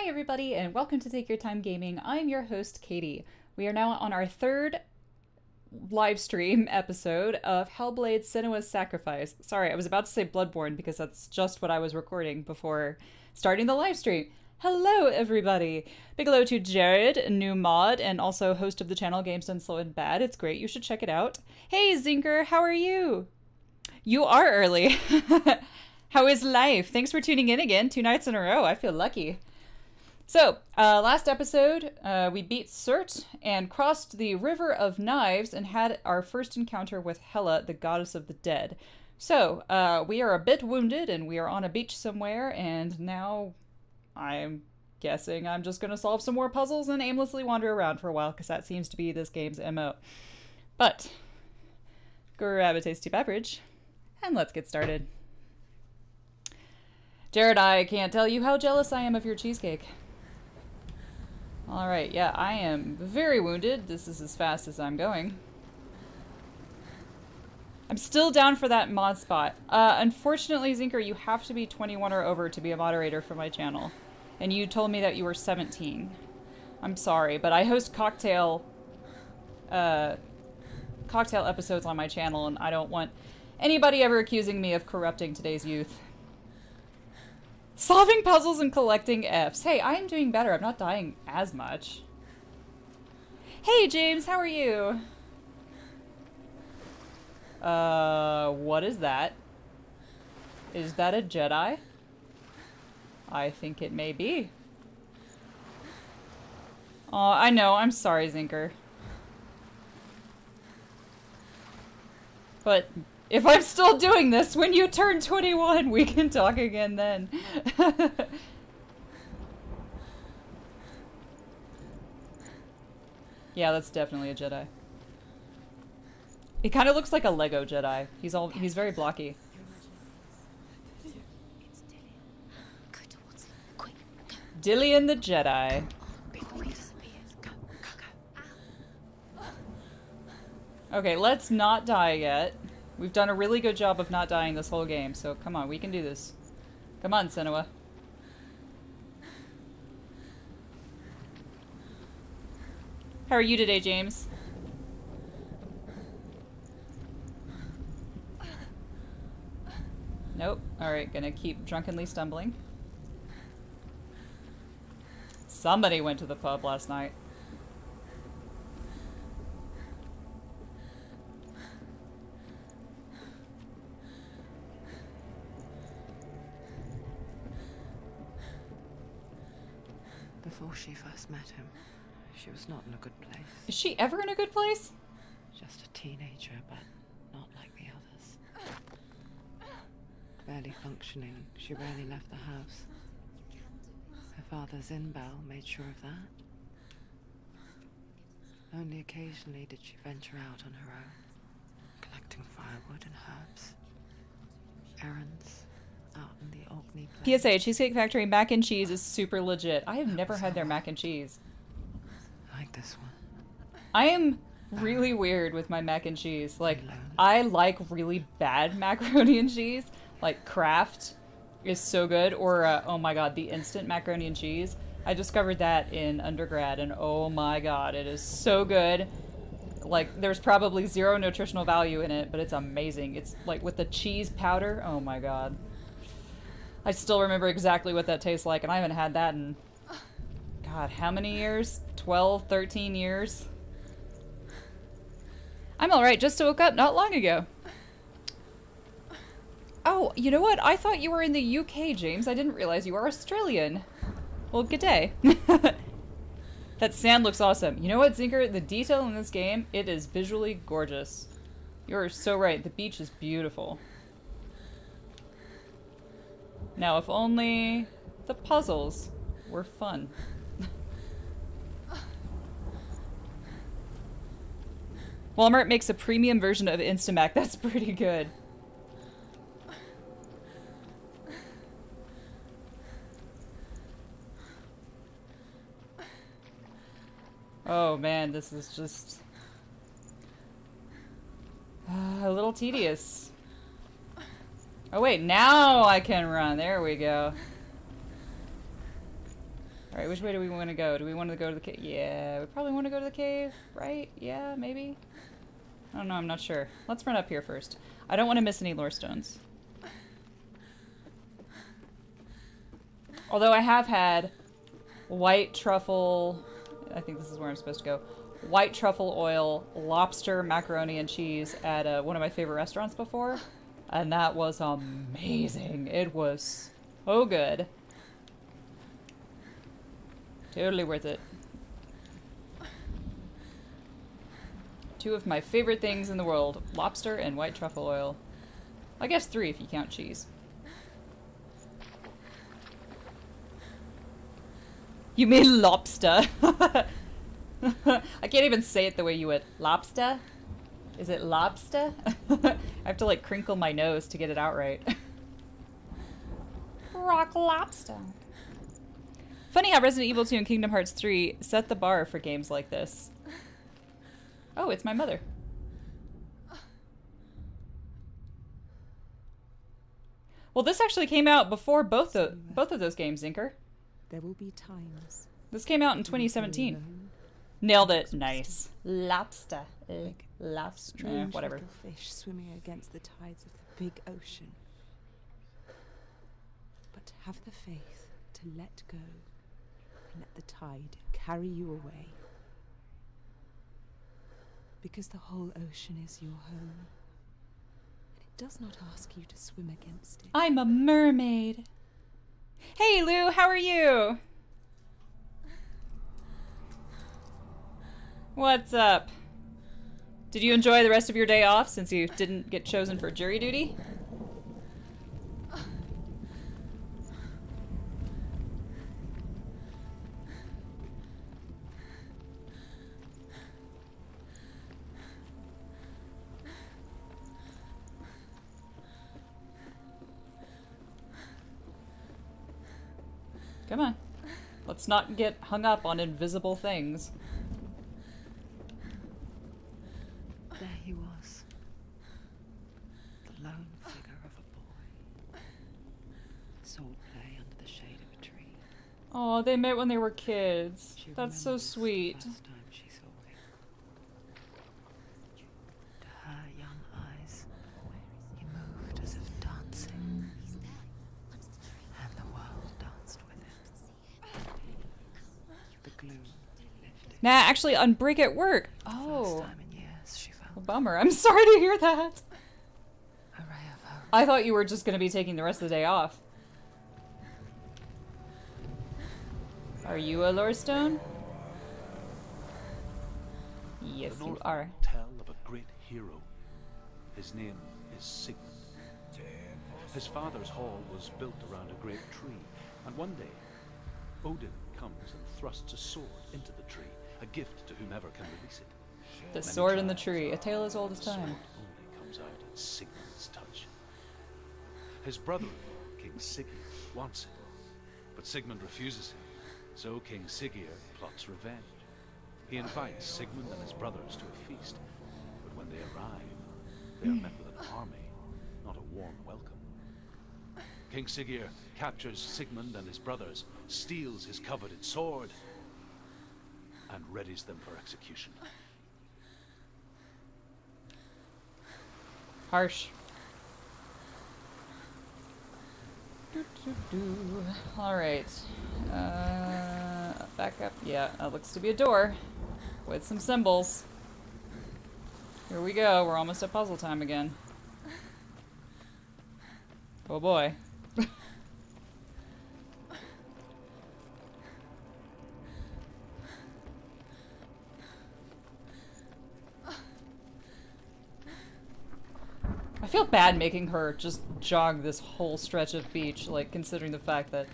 Hi everybody, and welcome to Take Your Time Gaming. I'm your host, Katie. We are now on our third live stream episode of Hellblade: Senua's Sacrifice. Sorry, I was about to say Bloodborne because that's just what I was recording before starting the live stream. Hello everybody! Big hello to Jared, new mod, and also host of the channel Games Done Slow and Bad. It's great, you should check it out. Hey Zinker, how are you? You are early. How is life? Thanks for tuning in again, 2 nights in a row. I feel lucky. So, last episode, we beat Surt and crossed the River of Knives and had our first encounter with Hela, the goddess of the dead. So, we are a bit wounded and we are on a beach somewhere, and now I'm guessing I'm just going to solve some more puzzles and aimlessly wander around for a while, because that seems to be this game's MO. But, grab a tasty beverage, and let's get started. Jared, I can't tell you how jealous I am of your cheesecake. Alright, yeah, I am very wounded. This is as fast as I'm going. I'm still down for that mod spot. Unfortunately, Zinker, you have to be 21 or over to be a moderator for my channel. And you told me that you were 17. I'm sorry, but I host cocktail episodes on my channel, and I don't want anybody ever accusing me of corrupting today's youth. Solving puzzles and collecting F's. Hey, I am doing better. I'm not dying as much. Hey, James, how are you? What is that? Is that a Jedi? I think it may be. Oh, I know. I'm sorry, Zinker. But if I'm still doing this, when you turn 21, we can talk again then. Yeah, that's definitely a Jedi. He kind of looks like a Lego Jedi. He's very blocky. Dillion the Jedi. Okay, let's not die yet. We've done a really good job of not dying this whole game, so come on, we can do this. Come on, Senua. How are you today, James? Nope. Alright, gonna keep drunkenly stumbling. Somebody went to the pub last night. Before she first met him, she was not in a good place. Is she ever in a good place? Just a teenager, but not like the others. Barely functioning, she rarely left the house. Her father, Zinbel, made sure of that. Only occasionally did she venture out on her own, collecting firewood and herbs, errands. PSA, Cheesecake Factory mac and cheese is super legit. I have never had their mac and cheese. I like this one. I am really weird with my mac and cheese. Like, I like really bad macaroni and cheese. Like, Kraft is so good. Or, oh my god, the instant macaroni and cheese. I discovered that in undergrad, and oh my god, it is so good. Like, there's probably zero nutritional value in it, but it's amazing. It's, like, with the cheese powder, oh my god. I still remember exactly what that tastes like, and I haven't had that in, god, how many years? 12, 13 years? I'm alright, just woke up not long ago. Oh, you know what? I thought you were in the UK, James. I didn't realize you were Australian. Well, good day. That sand looks awesome. You know what, Zinker? The detail in this game, it is visually gorgeous. You're so right. The beach is beautiful. Now, if only the puzzles were fun. Walmart makes a premium version of Instamac. That's pretty good. Oh man, this is just a little tedious. Oh wait, now I can run. There we go. Alright, which way do we want to go? Do we want to go to the cave? Yeah, we probably want to go to the cave, right? Yeah, maybe? I don't know, I'm not sure. Let's run up here first. I don't want to miss any lore stones. Although I have had white truffle... I think this is where I'm supposed to go. White truffle oil, lobster, macaroni, and cheese at one of my favorite restaurants before. And that was amazing. It was so good. Totally worth it. Two of my favorite things in the world. Lobster and white truffle oil. I guess three if you count cheese. You mean lobster? I can't even say it the way you would. Lobster? Is it lobster? I have to like crinkle my nose to get it out right. Rock lobster. Funny how Resident Evil 2 and Kingdom Hearts 3 set the bar for games like this. Oh, it's my mother. Well, this actually came out before both of those games, Zinker. There will be times. This came out in 2017. Nailed it. Nice. Lobster. Lobster. Whatever. Fish swimming against the tides of the big ocean. But have the faith to let go and let the tide carry you away. Because the whole ocean is your home. And it does not ask you to swim against it. I'm a mermaid. Hey, Lou, how are you? What's up? Did you enjoy the rest of your day off since you didn't get chosen for jury duty? Come on. Let's not get hung up on invisible things. There he was. The lone figure of a boy. Saw play under the shade of a tree. Oh, they met when they were kids. She That's so sweet. The first time she saw him. To her young eyes, he moved as if dancing. And the world danced with him. The gloom lifted. Nah, actually, unbreak at work. Oh. Bummer. I'm sorry to hear that. I thought you were just going to be taking the rest of the day off. Are you a lore stone? Yes, you are. Tell of a great hero. His name is Sigmund. His father's hall was built around a great tree, and one day Odin comes and thrusts a sword into the tree, a gift to whomever can release it. The sword in the tree, a tale as old as time. The sword only comes out at Sigmund's touch. His brother-in-law, King Siggeir, wants it, but Sigmund refuses him. So King Siggeir plots revenge. He invites Sigmund and his brothers to a feast, but when they arrive, they are met with an army, not a warm welcome. King Siggeir captures Sigmund and his brothers, steals his coveted sword, and readies them for execution. Harsh. Alright. Back up. Yeah, that looks to be a door. With some symbols. Here we go. We're almost at puzzle time again. Oh boy. I feel bad making her just jog this whole stretch of beach, like, considering the fact that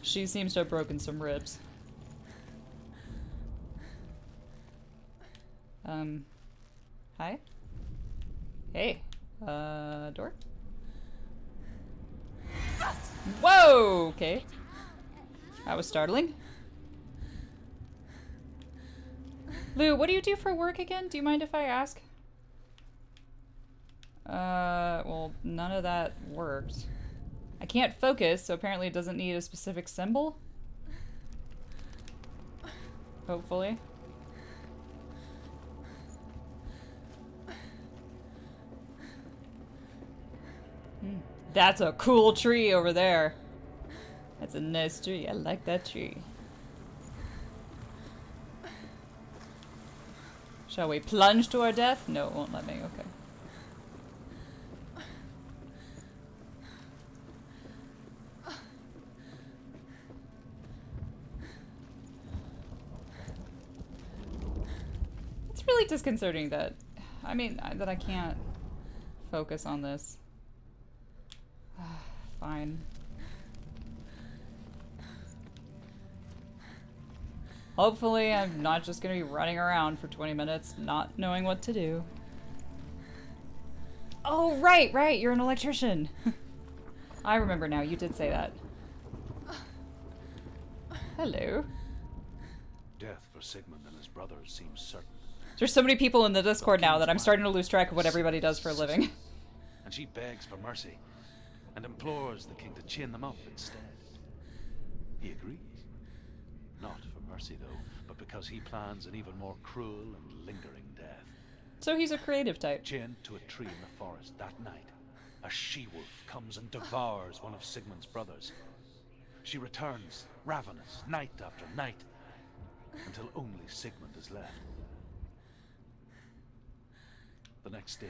she seems to have broken some ribs. Hi? Hey. Door? Whoa! Okay. That was startling. Lou, what do you do for work again? Do you mind if I ask? Well, none of that worked. I can't focus, so apparently it doesn't need a specific symbol? hopefully. That's a cool tree over there. That's a nice tree. I like that tree. Shall we plunge to our death? No, it won't let me. Okay. It's really disconcerting that, I mean, that I can't focus on this. Fine. Hopefully I'm not just gonna be running around for 20 minutes not knowing what to do. Oh, right, right, you're an electrician. I remember now, you did say that. Hello. Death for Sigmund and his brothers seems certain. There's so many people in the Discord now that I'm starting to lose track of what everybody does for a living. And she begs for mercy and implores the king to chain them up instead. He agrees. Not for mercy, though, but because he plans an even more cruel and lingering death. So he's a creative type. Chained to a tree in the forest that night, a she-wolf comes and devours one of Sigmund's brothers. She returns, ravenous, night after night, until only Sigmund is left. The next day,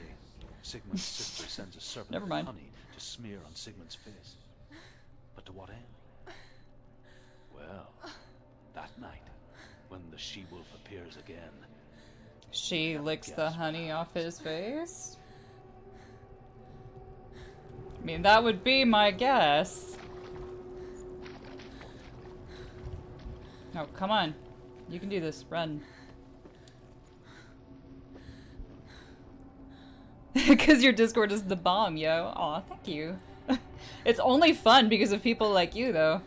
Sigmund's sister sends a serpent of honey to smear on Sigmund's face. But to what end? Well, that night, when the she-wolf appears again, she licks the honey off his face? I mean, that would be my guess. Oh, come on. You can do this. Run. Because your Discord is the bomb, yo. Aw, thank you. It's only fun because of people like you, though.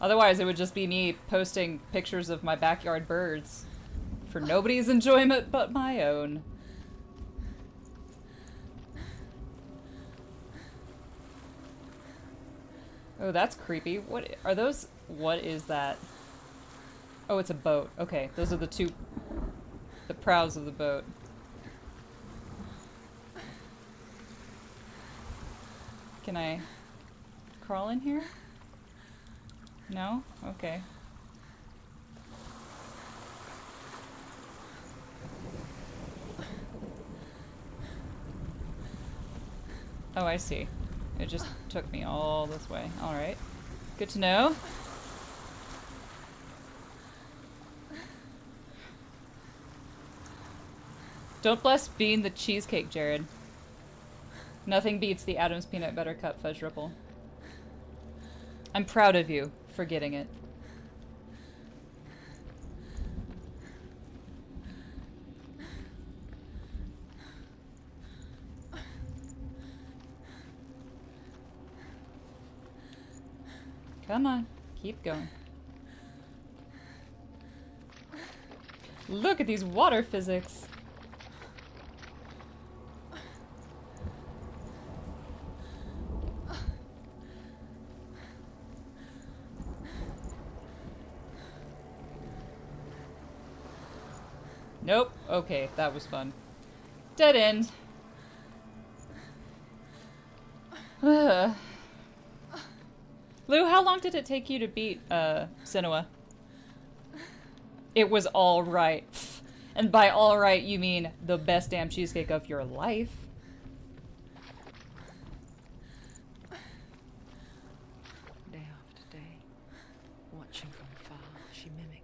Otherwise, it would just be me posting pictures of my backyard birds for nobody's enjoyment but my own. Oh, that's creepy. What are those? What is that? Oh, it's a boat. Okay, those are the prows of the boat. Can I crawl in here? No? Okay. Oh, I see. It just took me all this way. Alright. Good to know. Don't blaspheme the cheesecake, Jared. Nothing beats the Adam's Peanut Butter Cup Fudge Ripple. I'm proud of you. Forgetting it. Come on, keep going. Look at these water physics. Nope. Okay, that was fun. Dead end. Ugh. Lou, how long did it take you to beat Senua? It was all right. And by all right, you mean the best damn cheesecake of your life. Day after day, watching from far, she mimicked.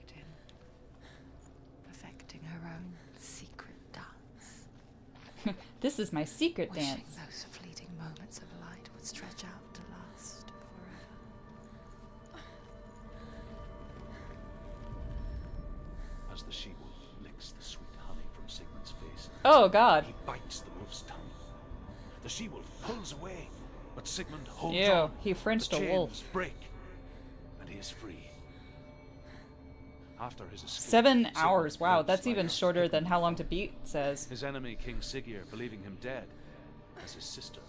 This is my secret wishing dance. Those fleeting moments of light would stretch out to last forever. As the she-wolf licks the sweet honey from Sigmund's face, oh God! He bites the wolf's tongue. The she-wolf pulls away, but Sigmund holds on. He Frenched a wolf. Break, and he is free. After his escape, 7 hours. Wow, that's even shorter than How Long to Beat says. His enemy, King Siggeir, believing him dead, as his sister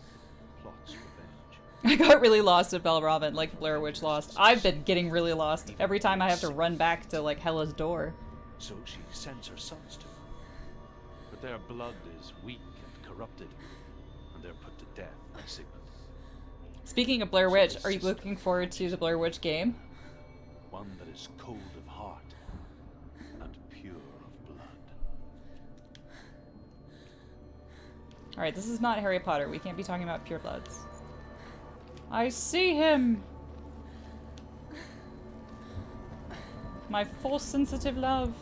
plots revenge. I got really lost at Belrobin, like Blair Witch Lost. I've been getting really lost every time I have to run back to, like, Hela's door. So she sends her sons to them. But their blood is weak and corrupted, and they're put to death by Sigmund. Speaking of Blair Witch, are you looking forward to the Blair Witch game? One that is cold of heart and pure of blood. Alright, this is not Harry Potter. We can't be talking about pure bloods. I see him! My force-sensitive love.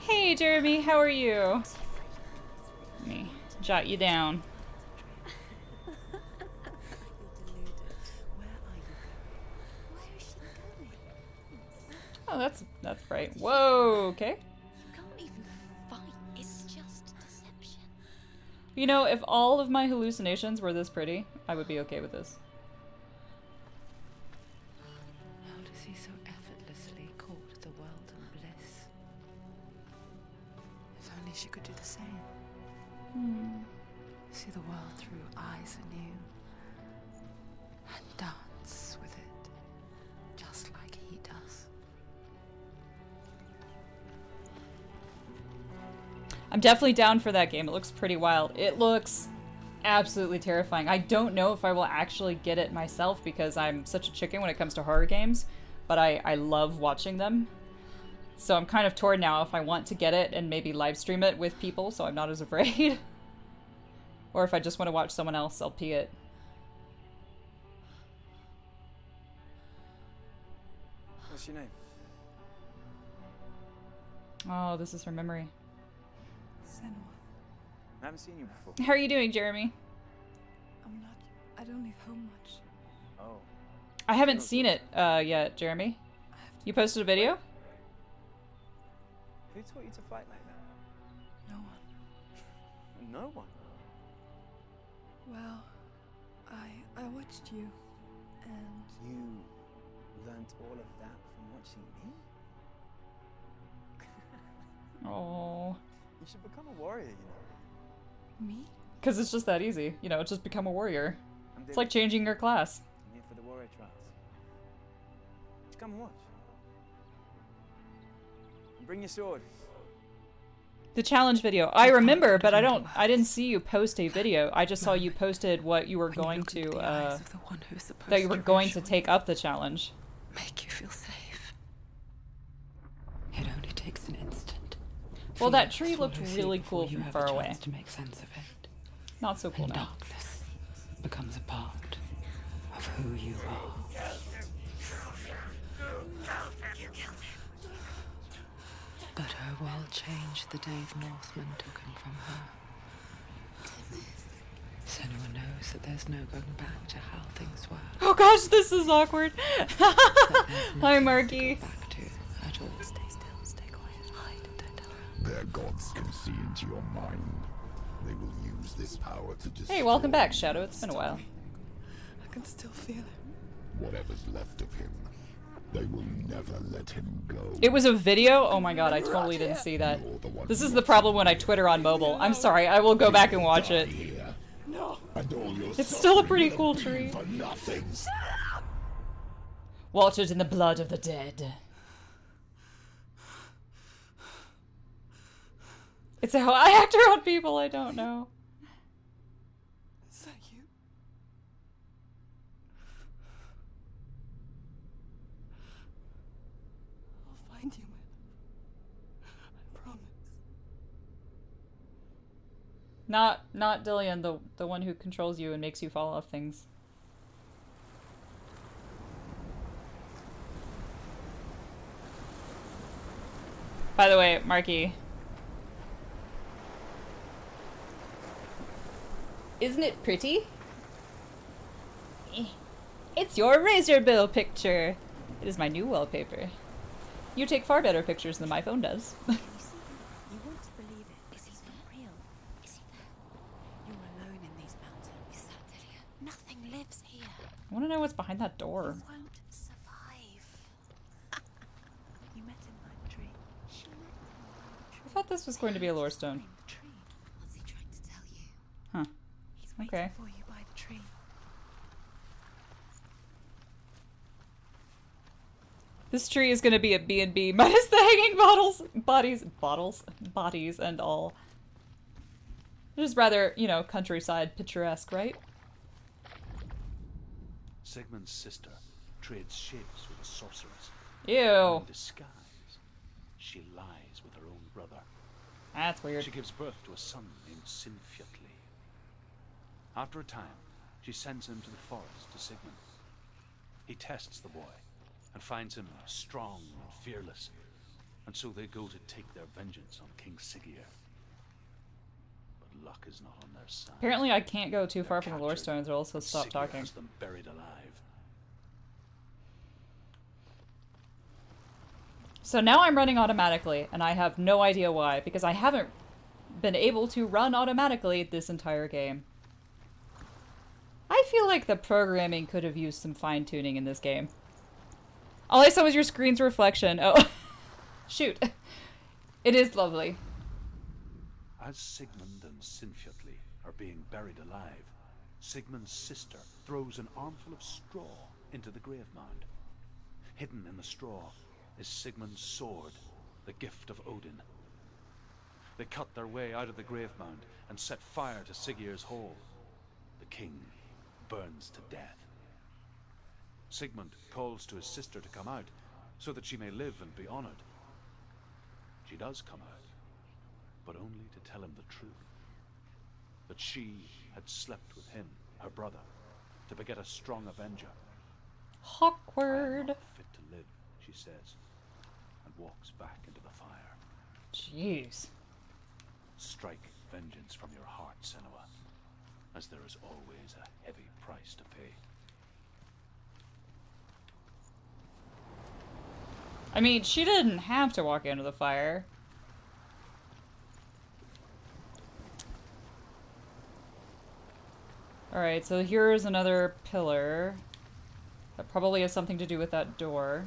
Hey, Jeremy, how are you? Let me jot you down. Oh, that's bright. Whoa, okay. You know, if all of my hallucinations were this pretty, I would be okay with this. How does he so effortlessly court the world and bliss? If only she could do the same. Mm. See the world through eyes anew and dance with it, just like he does. I'm definitely down for that game. It looks pretty wild. It looks absolutely terrifying. I don't know if I will actually get it myself because I'm such a chicken when it comes to horror games, but I love watching them. So I'm kind of torn now if I want to get it and maybe live stream it with people so I'm not as afraid. Or if I just want to watch someone else LP it. What's your name? Oh, this is her memory. Senua. I haven't seen you before. How are you doing, Jeremy? I'm not. I don't leave home much. Oh. I haven't seen it yet, Jeremy. You posted a video? Who taught you to fight like that? No one. No one? Well, I watched you, and... You learned all of that from watching me? Oh. You should become a warrior, you know. Me? Because it's just that easy. You know, just become a warrior. It's like changing your class. I'm here for the warrior trials. Just come and watch. Bring your sword. The challenge video. I remember, but I didn't see you post a video. I just saw you posted what you were going to that you were going to take up the challenge. Make you feel safe. It only takes an instant. Well, that tree looked really cool from far away. To make sense of it. Not so cool now. Darkness becomes a part of who you are. But her world changed the day the Northmen took him from her. Senua knows that there's no going back to how things were. Oh gosh, this is awkward. Hi, Marky. Back to at all. Their gods can see into your mind. They will use this power to destroy. Hey, welcome back, Shadow. It's been a while. I can still feel him. Whatever's left of him, they will never let him go. It was a video? Oh my god, I totally didn't see that. This is the problem when I Twitter on mobile. I'm sorry, I will go back and watch it. No. It's still a pretty cool tree. Watered in the blood of the dead. It's how I act around people I don't know. Is that you? I'll find you, I promise. Not Dillion, the one who controls you and makes you fall off things. By the way, Marky. Isn't it pretty? It's your razor bill picture. It is my new wallpaper. You take far better pictures than my phone does. You won't believe it. Is he real? Is he there? You're alone in these mountains. Is that Dillion? Nothing lives here. I want to know what's behind that door. You won't survive. You met in that tree. I thought this was going to be a lore stone. What's he trying to tell you? Okay. For you by the tree. This tree is gonna be a B&B minus the hanging bodies and all. It is rather, you know, countryside picturesque, right? Sigmund's sister trades shapes with a sorceress. Ew. In disguise, she lies with her own brother. That's weird. She gives birth to a son named Sinfjotli. After a time, she sends him to the forest to Sigmund. He tests the boy and finds him strong and fearless, and so they go to take their vengeance on King Siggeir. But luck is not on their side. Apparently I can't go too far from the lore stones or else he'll stop talking. Siggeir has them buried alive. So now I'm running automatically, and I have no idea why, because I haven't been able to run automatically this entire game. I feel like the programming could have used some fine-tuning in this game. All I saw was your screen's reflection. Oh, shoot. It is lovely. As Sigmund and Sinfjotli are being buried alive, Sigmund's sister throws an armful of straw into the grave mound. Hidden in the straw is Sigmund's sword, the gift of Odin. They cut their way out of the grave mound and set fire to Siggeir's hall. The king burns to death. Sigmund calls to his sister to come out, so that she may live and be honored. She does come out, but only to tell him the truth. That she had slept with him, her brother, to beget a strong avenger. Awkward. I am not fit to live, she says, and walks back into the fire. Jeez. Strike vengeance from your heart, Senua, as there is always a heavy price to pay. I mean, she didn't have to walk into the fire. Alright, so here's another pillar. That probably has something to do with that door.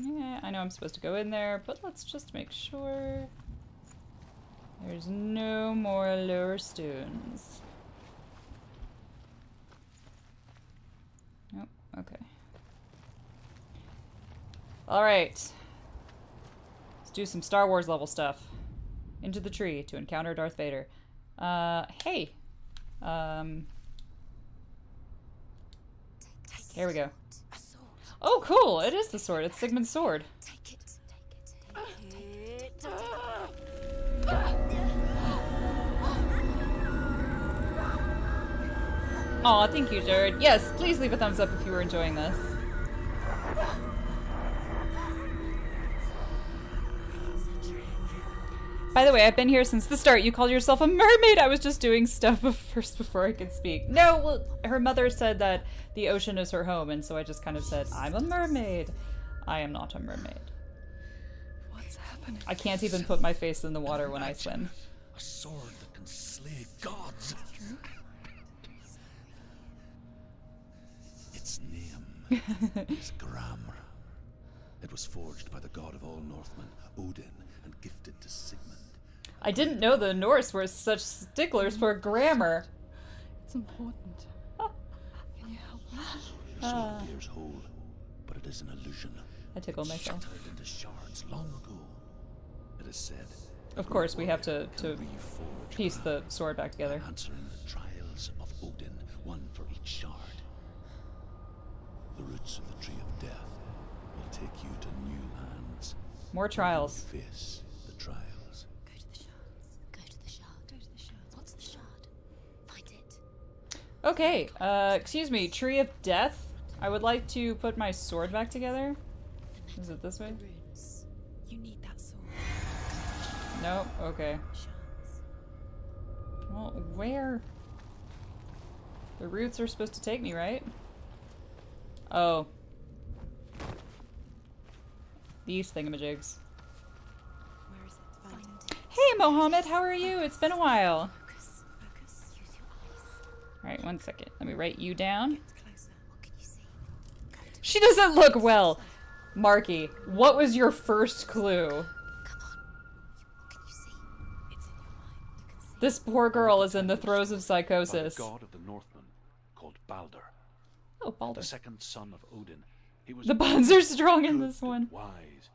Yeah, I know I'm supposed to go in there, but let's just make sure there's no more lower stones. Nope, okay. Alright. Let's do some Star Wars level stuff. Into the tree to encounter Darth Vader. Hey! Here we go. Oh, cool! It is the sword. It's Sigmund's sword. Take it. Take it. Aw, thank you, Jared. Yes, please leave a thumbs up if you were enjoying this. By the way, I've been here since the start. You called yourself a mermaid. I was just doing stuff first before I could speak. No, well, her mother said that the ocean is her home, and so I just kind of said, I'm a mermaid. I am not a mermaid. What's happening? I can't even put my face in the water when I swim. A sword that can slay gods. Its name is Gramr. It was forged by the god of all Northmen, Odin, and gifted to Sigmund. I didn't know the Norse were such sticklers for grammar. It's important. Can you help me? Your soul appears whole, but it is an illusion. I tickle myself. Shattered into shards long ago. It is said. Of course, we have to piece the sword back together. Answering the trials of Odin, one for each shard. The roots of the tree of death will take you to new lands. More trials. Face the trials. Go to the shards. Go to the shard. Go to the shard. What's the shard? Find it. Okay. Excuse me. Tree of Death. I would like to put my sword back together. Is it this way? You need that sword. Nope. Okay. Well, where? The roots are supposed to take me, right? Oh. These thingamajigs. Where is it? Find it. Hey, Mohammed, how are you? It's been a while. Focus. Focus. Use your eyes. All right, one second. Let me write you down. Get closer. She doesn't look well. Marky, what was your first clue? This poor girl is in the throes of psychosis. By the god of the Northmen, called Baldur. Oh, Baldur. The second son of Odin. He was the bonds are strong in this one. Wise.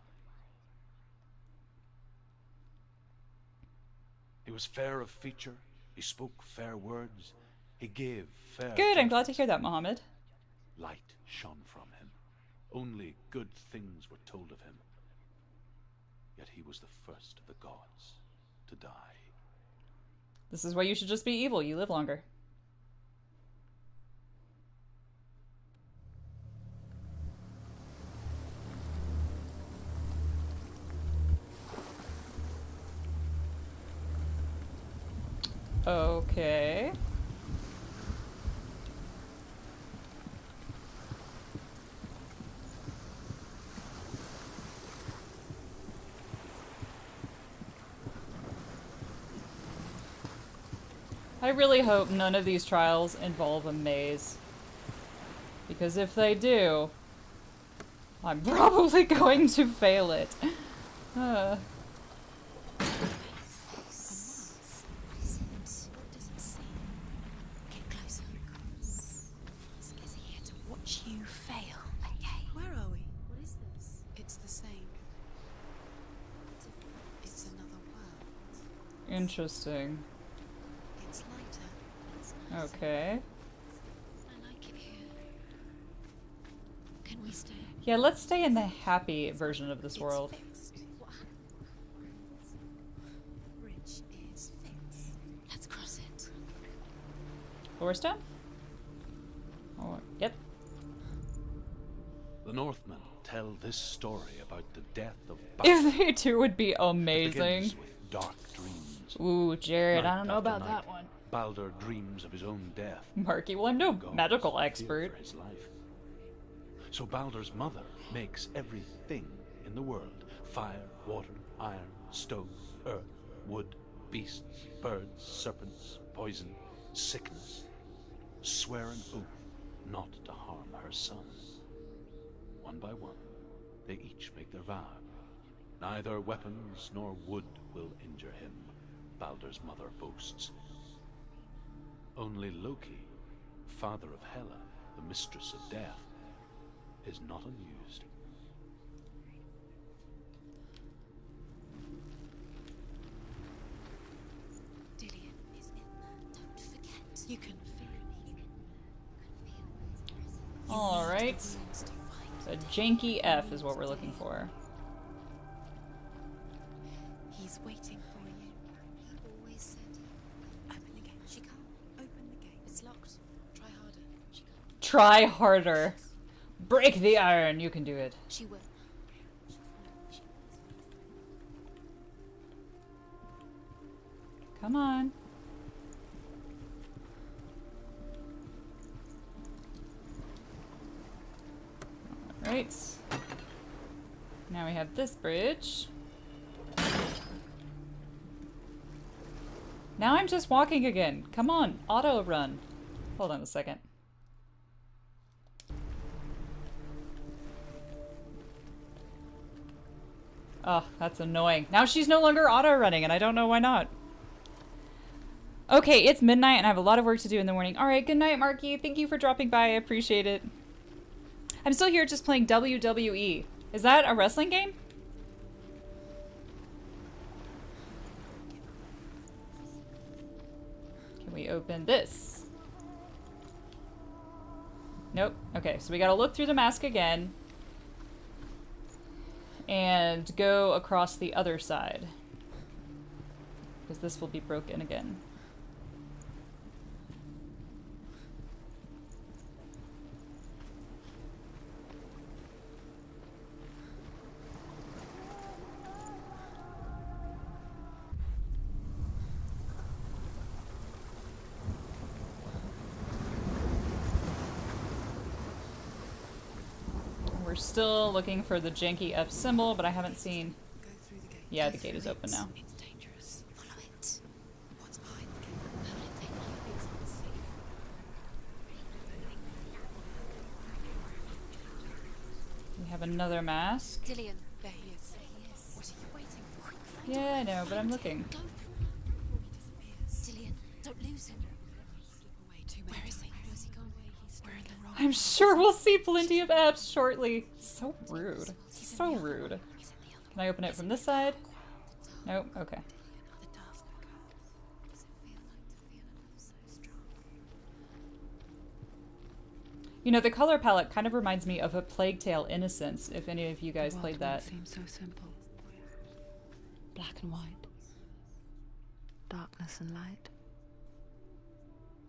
He was fair of feature. He spoke fair words. He gave fair. Good. Justice. I'm glad to hear that, Muhammad. Light shone from him. Only good things were told of him. Yet he was the first of the gods to die. This is why you should just be evil. You live longer. Okay. I really hope none of these trials involve a maze. Because if they do, I'm probably going to fail it. Interesting. It's lighter. Okay. I like it here. Can we stay? Yeah, let's stay in the happy version of this world. Bridge is fixed. Let's cross it. Lower stone? Oh, yep. The Northmen tell this story about the death of Baldur. If they do, would be amazing. With dark dreams. Ooh, Jared, I don't know about that one. Baldur dreams of his own death. Marky, well, I'm no medical expert. His life. So Baldur's mother makes everything in the world. Fire, water, iron, stone, earth, wood, beasts, birds, serpents, poison, sickness. Swear an oath not to harm her son. One by one, they each make their vow. Neither weapons nor wood will injure him. Baldur's mother boasts. Only Loki, father of Hela, the mistress of death, is not unused. Dillion is in there. Don't forget. You can feel me. All right. A janky F is what we're looking for. He's waiting. Try harder. Break the iron. You can do it. She will. Come on. All right. Now we have this bridge. Now I'm just walking again. Come on. Auto run. Hold on a second. Oh, that's annoying. Now she's no longer auto-running, and I don't know why not. Okay, it's midnight, and I have a lot of work to do in the morning. Alright, good night, Marky. Thank you for dropping by. I appreciate it. I'm still here just playing WWE. Is that a wrestling game? Can we open this? Nope. Okay, so we gotta look through the mask again. And go across the other side. Because this will be broken again. We're still looking for the janky F symbol, but I haven't seen... Go through the gate. Yeah, the gate is open now. It's dangerous. Follow it. What's behind the gate? have another mask. Dillion, there he is. What are you waiting for? Yeah, I know, but I'm looking. Dillion, don't lose him. Where is he? I'm sure we'll see plenty of apps shortly. So rude. So rude. Can I open it from this side? Nope. Okay. You know, the color palette kind of reminds me of A Plague Tale: Innocence, if any of you guys played that. Seems so simple. Black and white. Darkness and light.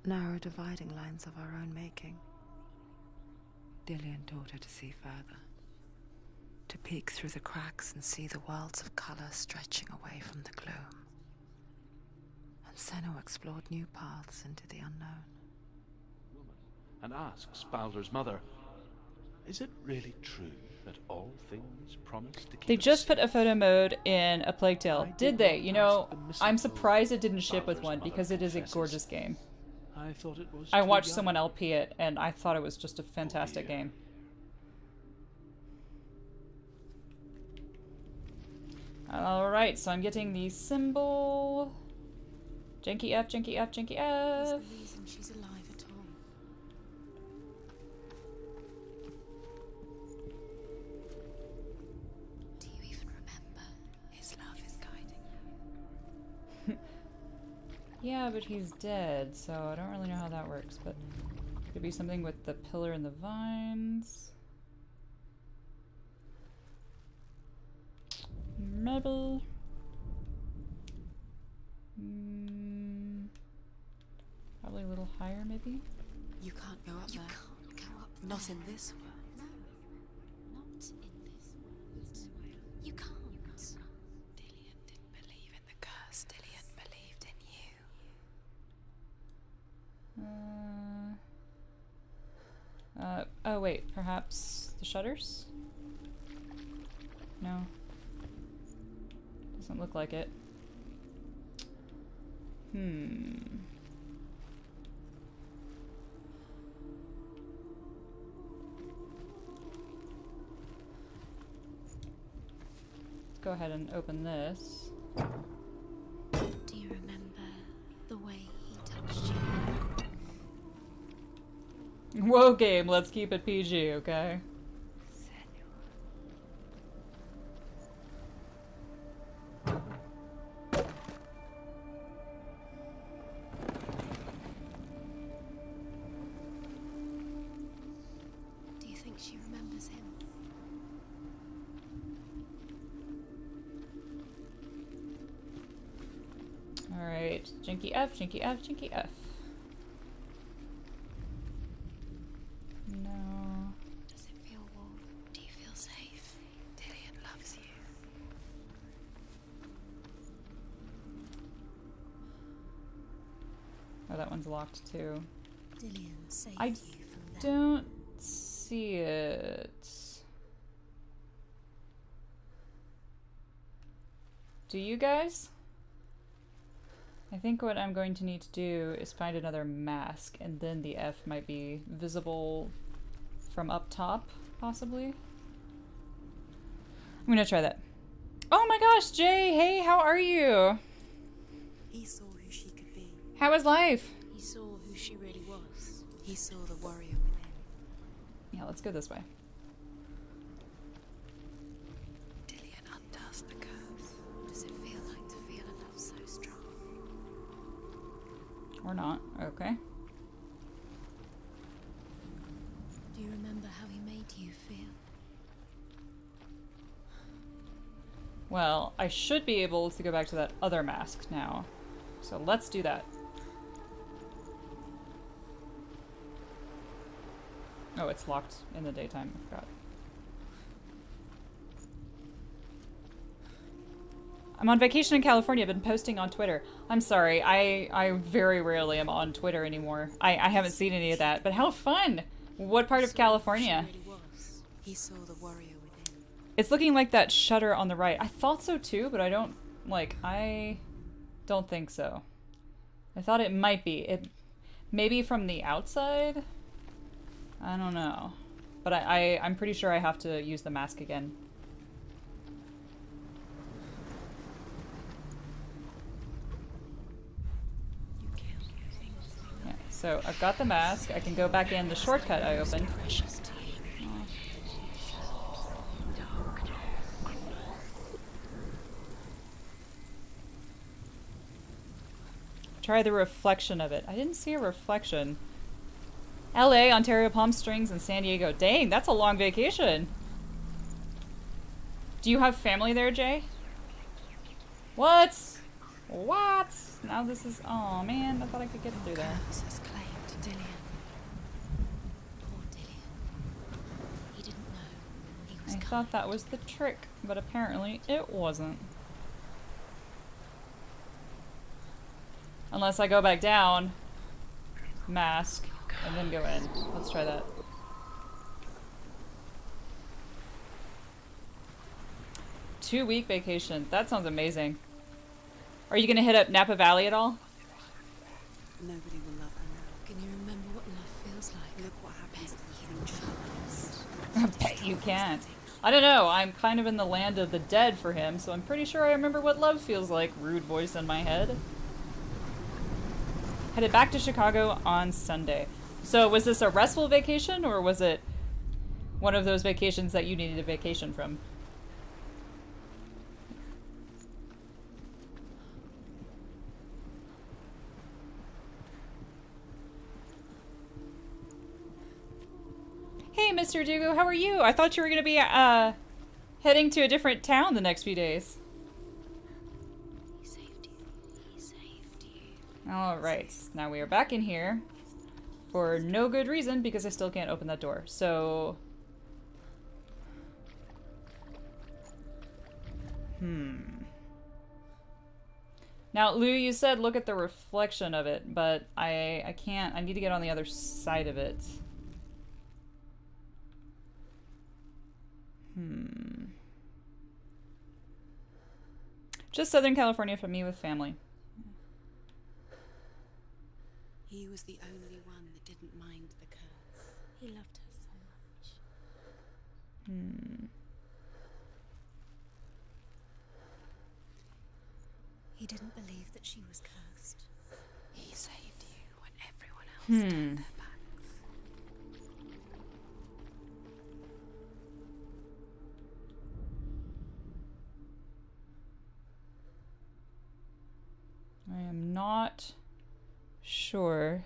Narrow dividing lines of our own making. Dillion taught her to see further. To peek through the cracks and see the worlds of color stretching away from the gloom. And Senua explored new paths into the unknown. And asks Baldur's mother, is it really true that all things promised to keep? They just put a photo mode in A Plague Tale, did they? You know, I'm surprised it didn't ship with one because it is a gorgeous game. I thought it was. I watched someone LP it and I thought it was just a fantastic game. Alright, so I'm getting the symbol. Janky F, janky F, janky F. There's the reason she's alive at all. Do you even remember? His love is guiding you. Yeah, but he's dead, so I don't really know how that works, but could be something with the pillar and the vines. Marble. Probably a little higher, maybe. You can't go up there. You can't go up there. Not in this world. No, not in this world. You can't. Dillion didn't believe in the curse. Dillion believed in you. Oh wait, perhaps the shutters? No. Doesn't look like it. Let's go ahead and open this. Do you remember the way he touched you? Whoa, game, let's keep it PG, okay? Jinky F, Jinky F, Jinky F. No. Does it feel warm? Do you feel safe? Dillion loves you. Oh, that one's locked too. Dillion, save you from that. I don't see it. Do you guys? I think what I'm going to need to do is find another mask, and then the F might be visible from up top, possibly. I'm gonna try that. Oh my gosh, Jay! Hey, how are you? He saw who she could be. How is life? He saw who she really was. He saw the warrior within. Yeah, let's go this way. Dillion undoes the curse. Does it feel like to feel a love so strong? Or not, okay. Do you remember how he made you feel? Well, I should be able to go back to that other mask now. So let's do that. Oh, it's locked in the daytime, I forgot. I'm on vacation in California. I've been posting on Twitter. I'm sorry. I very rarely am on Twitter anymore. I haven't seen any of that. But how fun! What part of California? He saw the warrior within. It's looking like that shutter on the right. I thought so too, but I don't I don't think so. I thought it might be. It maybe from the outside. I don't know. But I'm pretty sure I have to use the mask again. Yeah, so I've got the mask. I can go back in the shortcut I opened. Try the reflection of it. I didn't see a reflection. LA, Ontario, Palm Springs, and San Diego. Dang, that's a long vacation. Do you have family there, Jay? What? What? Now this is... Oh, man. I thought I could get through there. I thought that was the trick, but apparently it wasn't. Unless I go back down, mask, and then go in. Let's try that. Two-week vacation. That sounds amazing. Are you going to hit up Napa Valley at all? Nobody will love her now. Can you remember what love feels like? Look what happens to you. I bet you can't. I don't know. I'm kind of in the land of the dead for him, so I'm pretty sure I remember what love feels like. Rude voice in my head. Headed back to Chicago on Sunday. So was this a restful vacation, or was it one of those vacations that you needed a vacation from? Hey, Mr. Dugo, how are you? I thought you were going to be heading to a different town the next few days. Alright, now we are back in here for no good reason because I still can't open that door. So... Now, Lou, you said look at the reflection of it, but I can't. I need to get on the other side of it. Just Southern California for me with family. He was the only one that didn't mind the curse. He loved her so much. He didn't believe that she was cursed. He saved you when everyone else turned their backs. I am not... sure.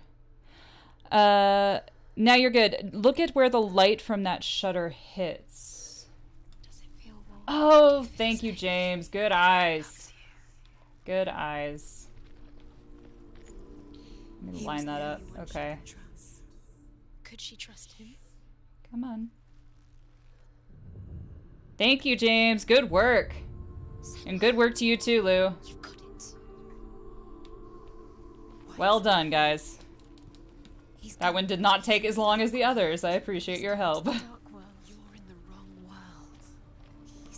Now you're good. Look at where the light from that shutter hits. Does it feel warm? Oh, thank you, James. Good eyes. Good eyes. Let me line that up. Okay. Could she trust him? Come on. Thank you, James. Good work. And good work to you too, Lou. Well done, guys. That one did not take as long as the others. I appreciate your help.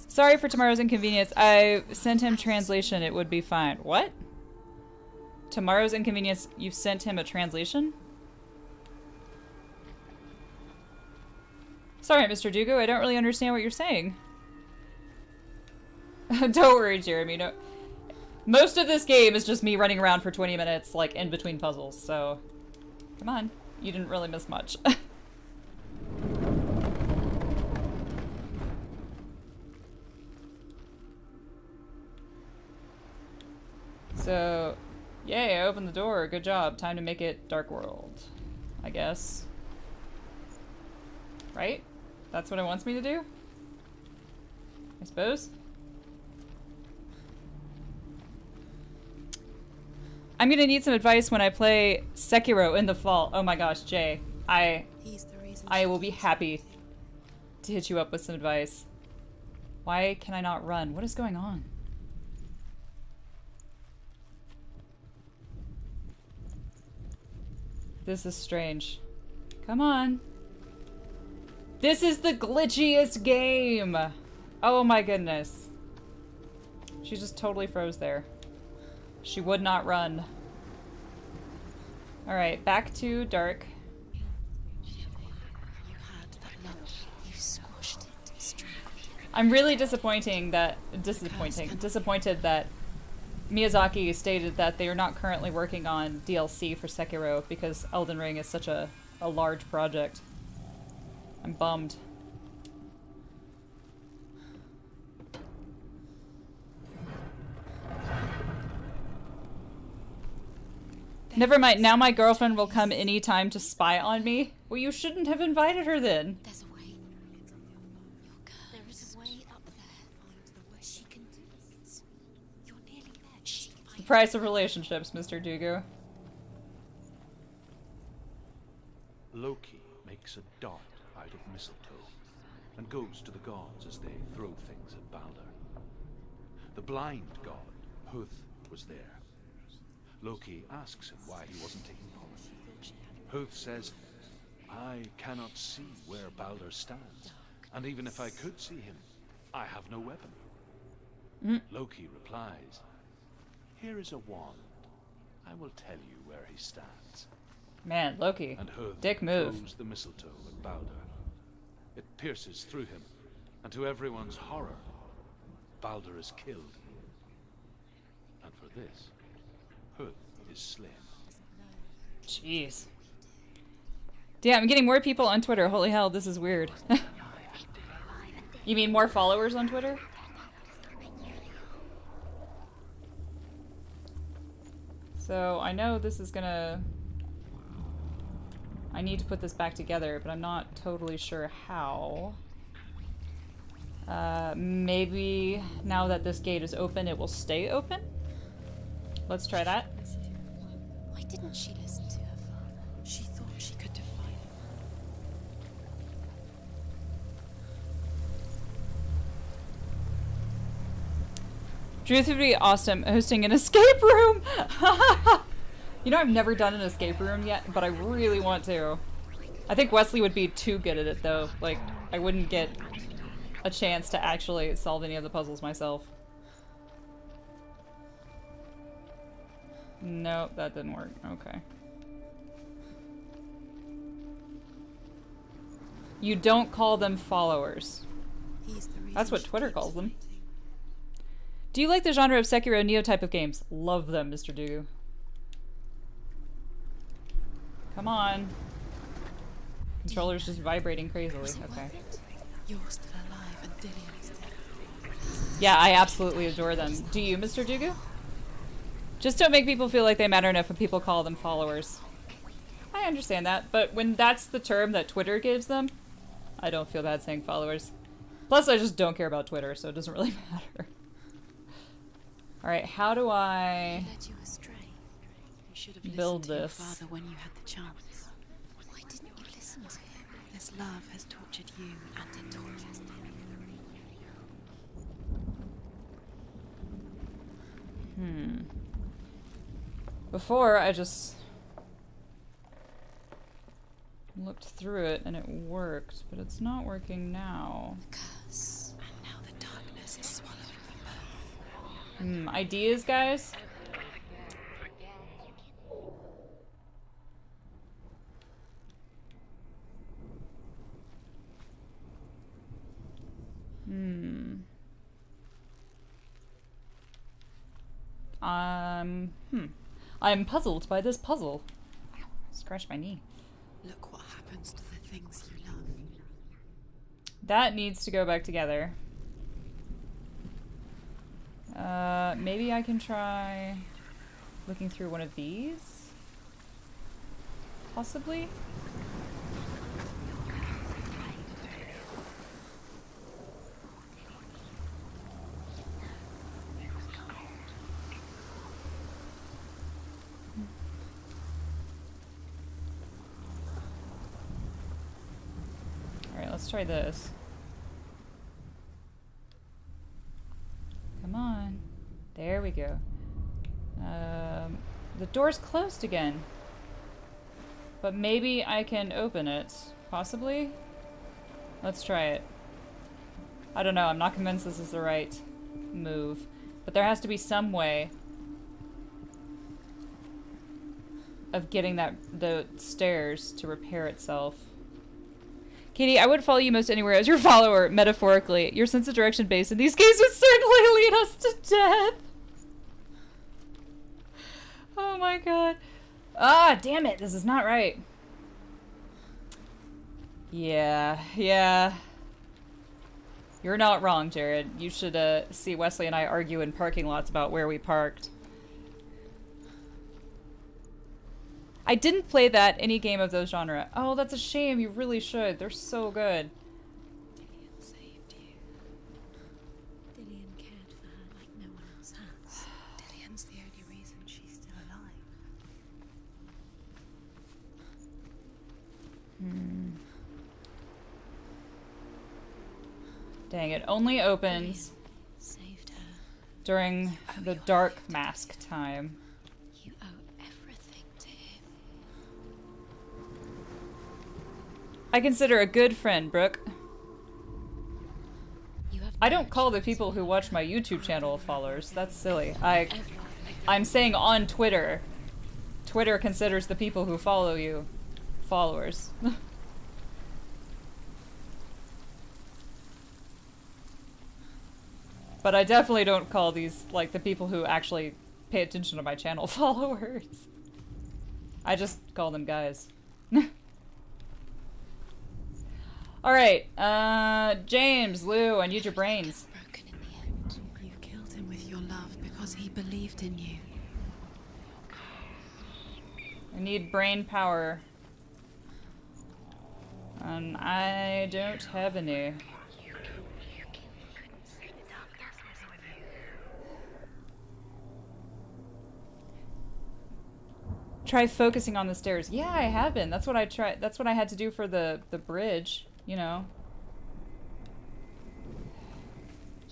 Sorry for tomorrow's inconvenience. I sent him translation. It would be fine. What? Tomorrow's inconvenience, you sent him a translation? Sorry, Mr. Dugo. I don't really understand what you're saying. Don't worry, Jeremy. No. Most of this game is just me running around for 20 minutes, like, in between puzzles, so... Come on. You didn't really miss much. So... Yay, I opened the door. Good job. Time to make it Dark World. I guess. Right? That's what it wants me to do? I suppose? I'm gonna need some advice when I play Sekiro in the fall. Oh my gosh, Jay. I will be happy to hit you up with some advice. Why can I not run? What is going on? This is strange. Come on. This is the glitchiest game! Oh my goodness. She just totally froze there. She would not run. Alright, back to Dark. I'm really disappointed that Miyazaki stated that they are not currently working on DLC for Sekiro because Elden Ring is such a large project. I'm bummed. Never mind, now my girlfriend will come any time to spy on me. Well, you shouldn't have invited her then. There's a way. There is a way up there. She can do this. You're nearly there. It's the price of relationships, Mr. Dugo. Loki makes a dart out of mistletoe and goes to the gods as they throw things at Baldur. The blind god, Hoth, was there. Loki asks him why he wasn't taking part. Hoth says, I cannot see where Baldur stands, and even if I could see him, I have no weapon. Loki replies, here is a wand. I will tell you where he stands. Man, Loki, and Hoth dick move. Throws the mistletoe at Baldur. It pierces through him, and to everyone's horror, Baldur is killed. And for this, Hoth is slain. Jeez. Damn, I'm getting more people on Twitter. Holy hell, this is weird. You mean more followers on Twitter? So, I know this is gonna... I need to put this back together, but I'm not totally sure how. Maybe now that this gate is open, it will stay open? Let's try that. Why didn't she listen to her father? She thought she could define him. Truth would be awesome hosting an escape room. You know, I've never done an escape room yet, but I really want to. I think Wesley would be too good at it though. Like, I wouldn't get a chance to actually solve any of the puzzles myself. Nope, that didn't work. Okay. You don't call them followers. That's what Twitter calls them. Do you like the genre of Sekiro Neo type of games? Love them, Mr. Dugu. Come on. Controller's just vibrating crazily. Okay. Yeah, I absolutely adore them. Do you, Mr. Dugu? Just don't make people feel like they matter enough when people call them followers. I understand that, but when that's the term that Twitter gives them, I don't feel bad saying followers. Plus, I just don't care about Twitter, so it doesn't really matter. Alright, how do I build this? This love has tortured you and it tortures me. Before, I just looked through it and it worked, but it's not working now. Because, and now the darkness is swallowing them both. Ideas, guys? I'm puzzled by this puzzle. Ow, scratch my knee. Look what happens to the things you love. That needs to go back together. Maybe I can try looking through one of these? Possibly? Let's try this. Come on. There we go. The door's closed again. But maybe I can open it. Possibly? Let's try it. I don't know. I'm not convinced this is the right move. But there has to be some way of getting the stairs to repair itself. Katie, I would follow you most anywhere as your follower, metaphorically. Your sense of direction based in these games would certainly lead us to death. Oh my god. Ah, damn it, this is not right. Yeah, yeah. You're not wrong, Jared. You should see Wesley and I argue in parking lots about where we parked. I didn't play that any game of those genre. Oh, that's a shame. You really should. They're so good. Dillion saved you. Dillion cared for her like no one else has. Dillion's the only reason she's still alive. Hmm. Dang, it only opens saved her during the dark mask time. I consider a good friend, Brooke. I don't call the people who watch my YouTube channel followers. That's silly. I'm saying on Twitter. Twitter considers the people who follow you followers. But I definitely don't call these, like, the people who actually pay attention to my channel followers. I just call them guys. All right, James, Lou, I need your brains. Broken in the end. You killed him with your love because he believed in you. I need brain power. And I don't have any. Try focusing on the stairs. Yeah, I have been. That's what I tried. That's what I had to do for the bridge. You know.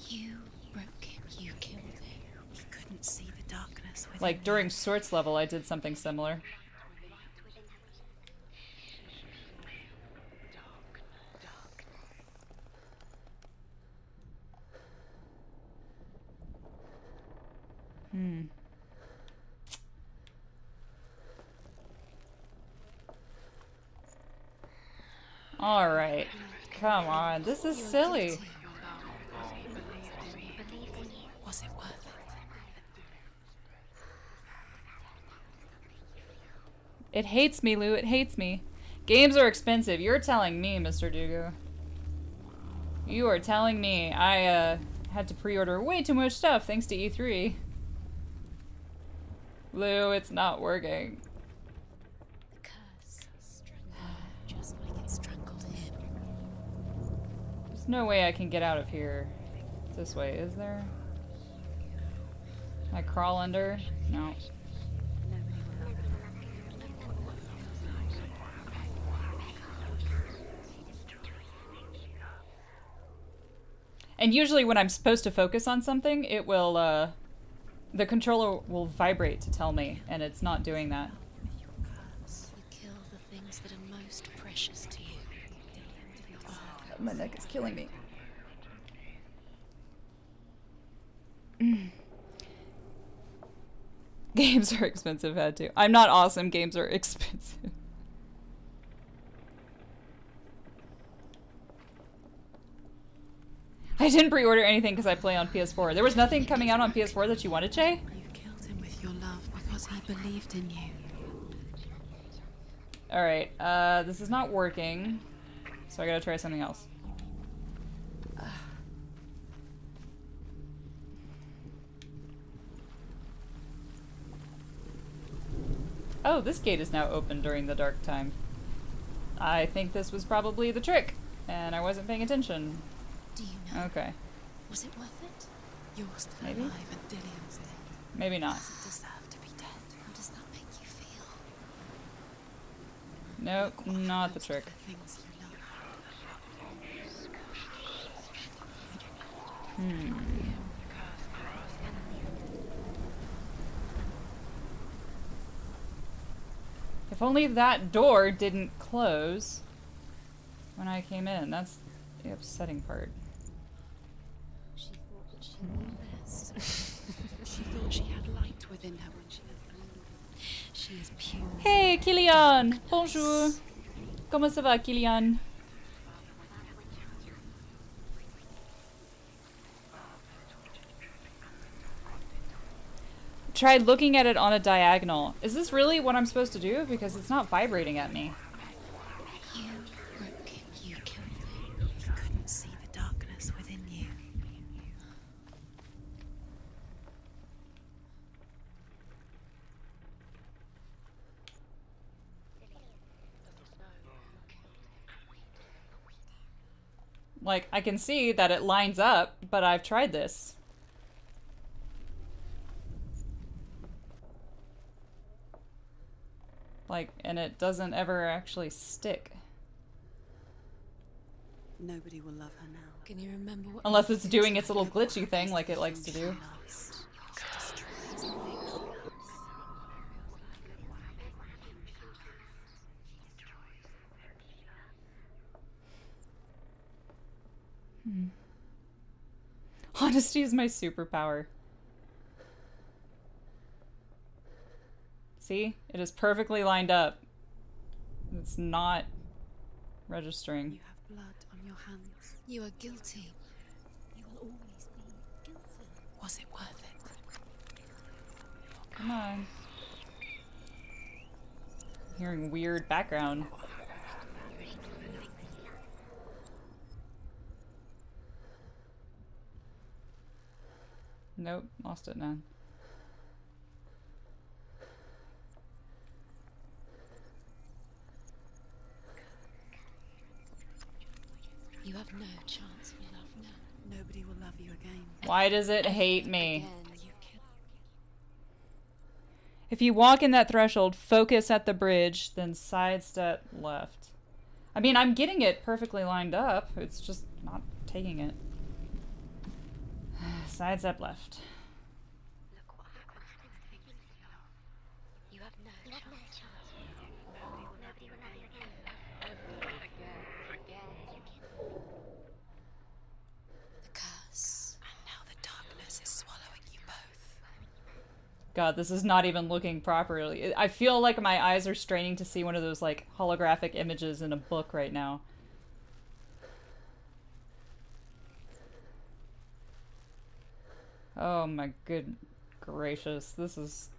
You broke him. You killed him. You couldn't see the darkness. Like during Surt's level, I did something similar. Hmm. All right, come on. This is silly. Was it worth it? It hates me, Lou. It hates me. Games are expensive. You're telling me, Mr. Dugo. You are telling me. I had to pre-order way too much stuff thanks to E3. Lou, it's not working. No way I can get out of here this way, is there? I crawl under? No. And usually when I'm supposed to focus on something, it will, the controller will vibrate to tell me, and it's not doing that. You kill the things that are most precious to you. My neck is killing me. Games are expensive, had to. I'm not awesome, games are expensive. I didn't pre-order anything because I play on PS4. There was nothing coming out on PS4 that you wanted, Jay? You killed him with your love because he believed in you. Alright, this is not working. So I gotta try something else. Oh, this gate is now open during the dark time. I think this was probably the trick, and I wasn't paying attention. Do you know? Okay. Was it worth it? You're still maybe alive at Dillion's death. Maybe not. Doesn't deserve to be dead. How does that make you feel? Nope, not the trick. Hmm. If only that door didn't close when I came in. That's the upsetting part. She thought that she knew best. She thought she had light within her when she was. She is pure. Hey, Killian! Bonjour! Comment ça va, Killian? tried looking at it on a diagonal. Is this really what I'm supposed to do? Because it's not vibrating at me. You couldn't see the darkness within you. Like, I can see that it lines up, but I've tried this. Like, and it doesn't ever actually stick. Nobody will love her now. Can you remember what? Unless it's doing its little glitchy thing like it likes to do. Hmm. Honesty is my superpower. See? It is perfectly lined up. It's not registering. You have blood on your hands. You are guilty. You will always be guilty. Was it worth it? Come on. I'm hearing weird background. Nope, lost it now. You have no chance for love now. Nobody will love you again. Why does it hate me? If you walk in that threshold, focus at the bridge, then sidestep left. I mean, I'm getting it perfectly lined up. It's just not taking it. Sidestep left. Look what happens to you. You have no chance. Nobody will love you again. God, this is not even looking properly. I feel like my eyes are straining to see one of those, like, holographic images in a book right now. Oh my good gracious, this is...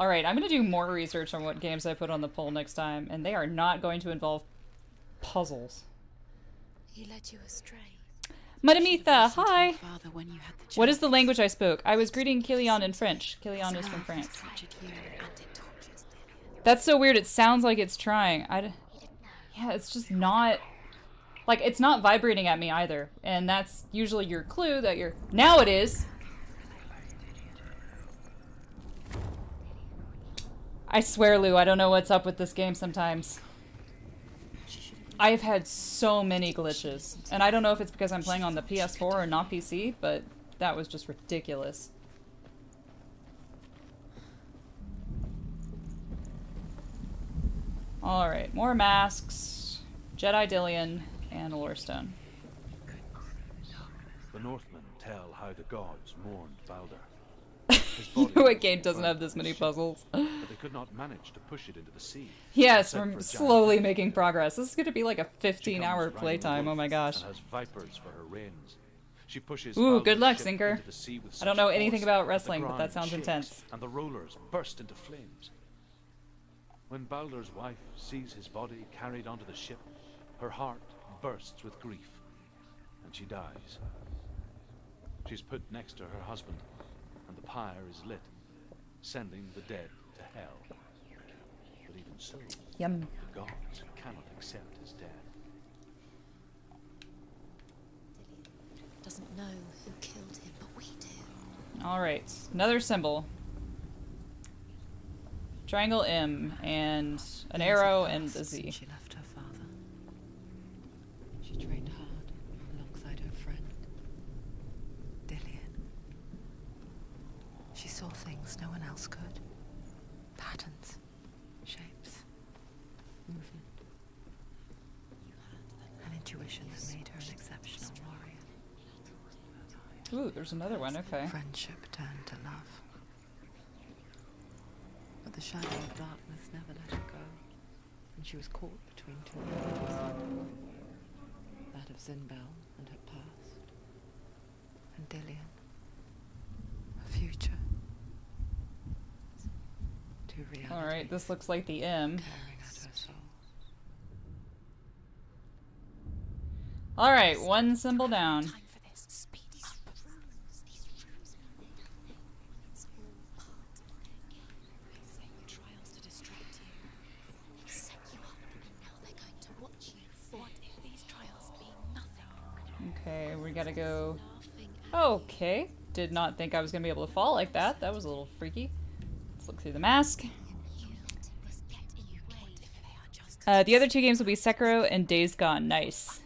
Alright, I'm gonna do more research on what games I put on the poll next time, and they are not going to involve puzzles. He led you astray. Madamitha, hi! What is the language I spoke? I was greeting Killian in French. Killian is from France. That's so weird. It sounds like it's trying. Yeah, it's just not... Like, it's not vibrating at me either. And that's usually your clue that you're... Now it is! I swear, Lou, I don't know what's up with this game sometimes. I've had so many glitches, and I don't know if it's because I'm playing on the PS4 or not PC, but that was just ridiculous. Alright, more masks, Jedi Dillion, and Allure Stone. The Northmen tell how the gods mourned Baldur. You know what game doesn't have this many puzzles? They could not manage to push it into the sea. Yes, we're slowly making progress. This is going to be like a 15-hour playtime. Oh my gosh. Has vipers for her reins. She pushes Ooh, good luck, Sinker. I don't know anything about wrestling, but that sounds intense. And the rollers burst into flames. When Baldur's wife sees his body carried onto the ship, her heart bursts with grief, and she dies. She's put next to her husband, and the pyre is lit, sending the dead to hell. But even so, Yum. The gods cannot accept his death. Doesn't know who killed him, but we do. All right, another symbol. Triangle M and an arrow and a Z. She left her father. She trained hard alongside her friend, Dillion. She saw things no one else could. Patterns, shapes, movement. An intuition that made her an exceptional warrior. Ooh, there's another one, okay. Friendship turned to love. But the shadow of darkness never let her go, and she was caught between two worlds. That of Zinbel and her past, and Dillion, her future. Alright, this looks like the M. Alright, one symbol down. Okay, we gotta go... Okay. Did not think I was gonna be able to fall like that. That was a little freaky. Let's look through the mask. The other two games will be Sekiro and Days Gone. Nice.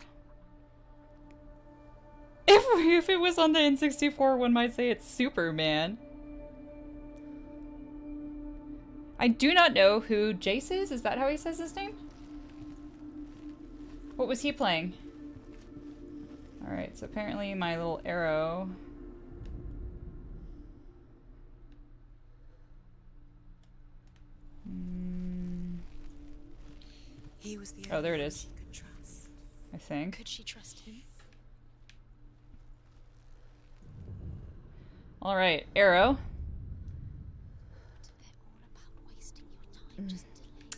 If it was on the N64, one might say it's Superman. I do not know who Jace is. Is that how he says his name? What was he playing? Alright, so apparently my little arrow... He was the there it is. I think. Could she trust him? All right, arrow.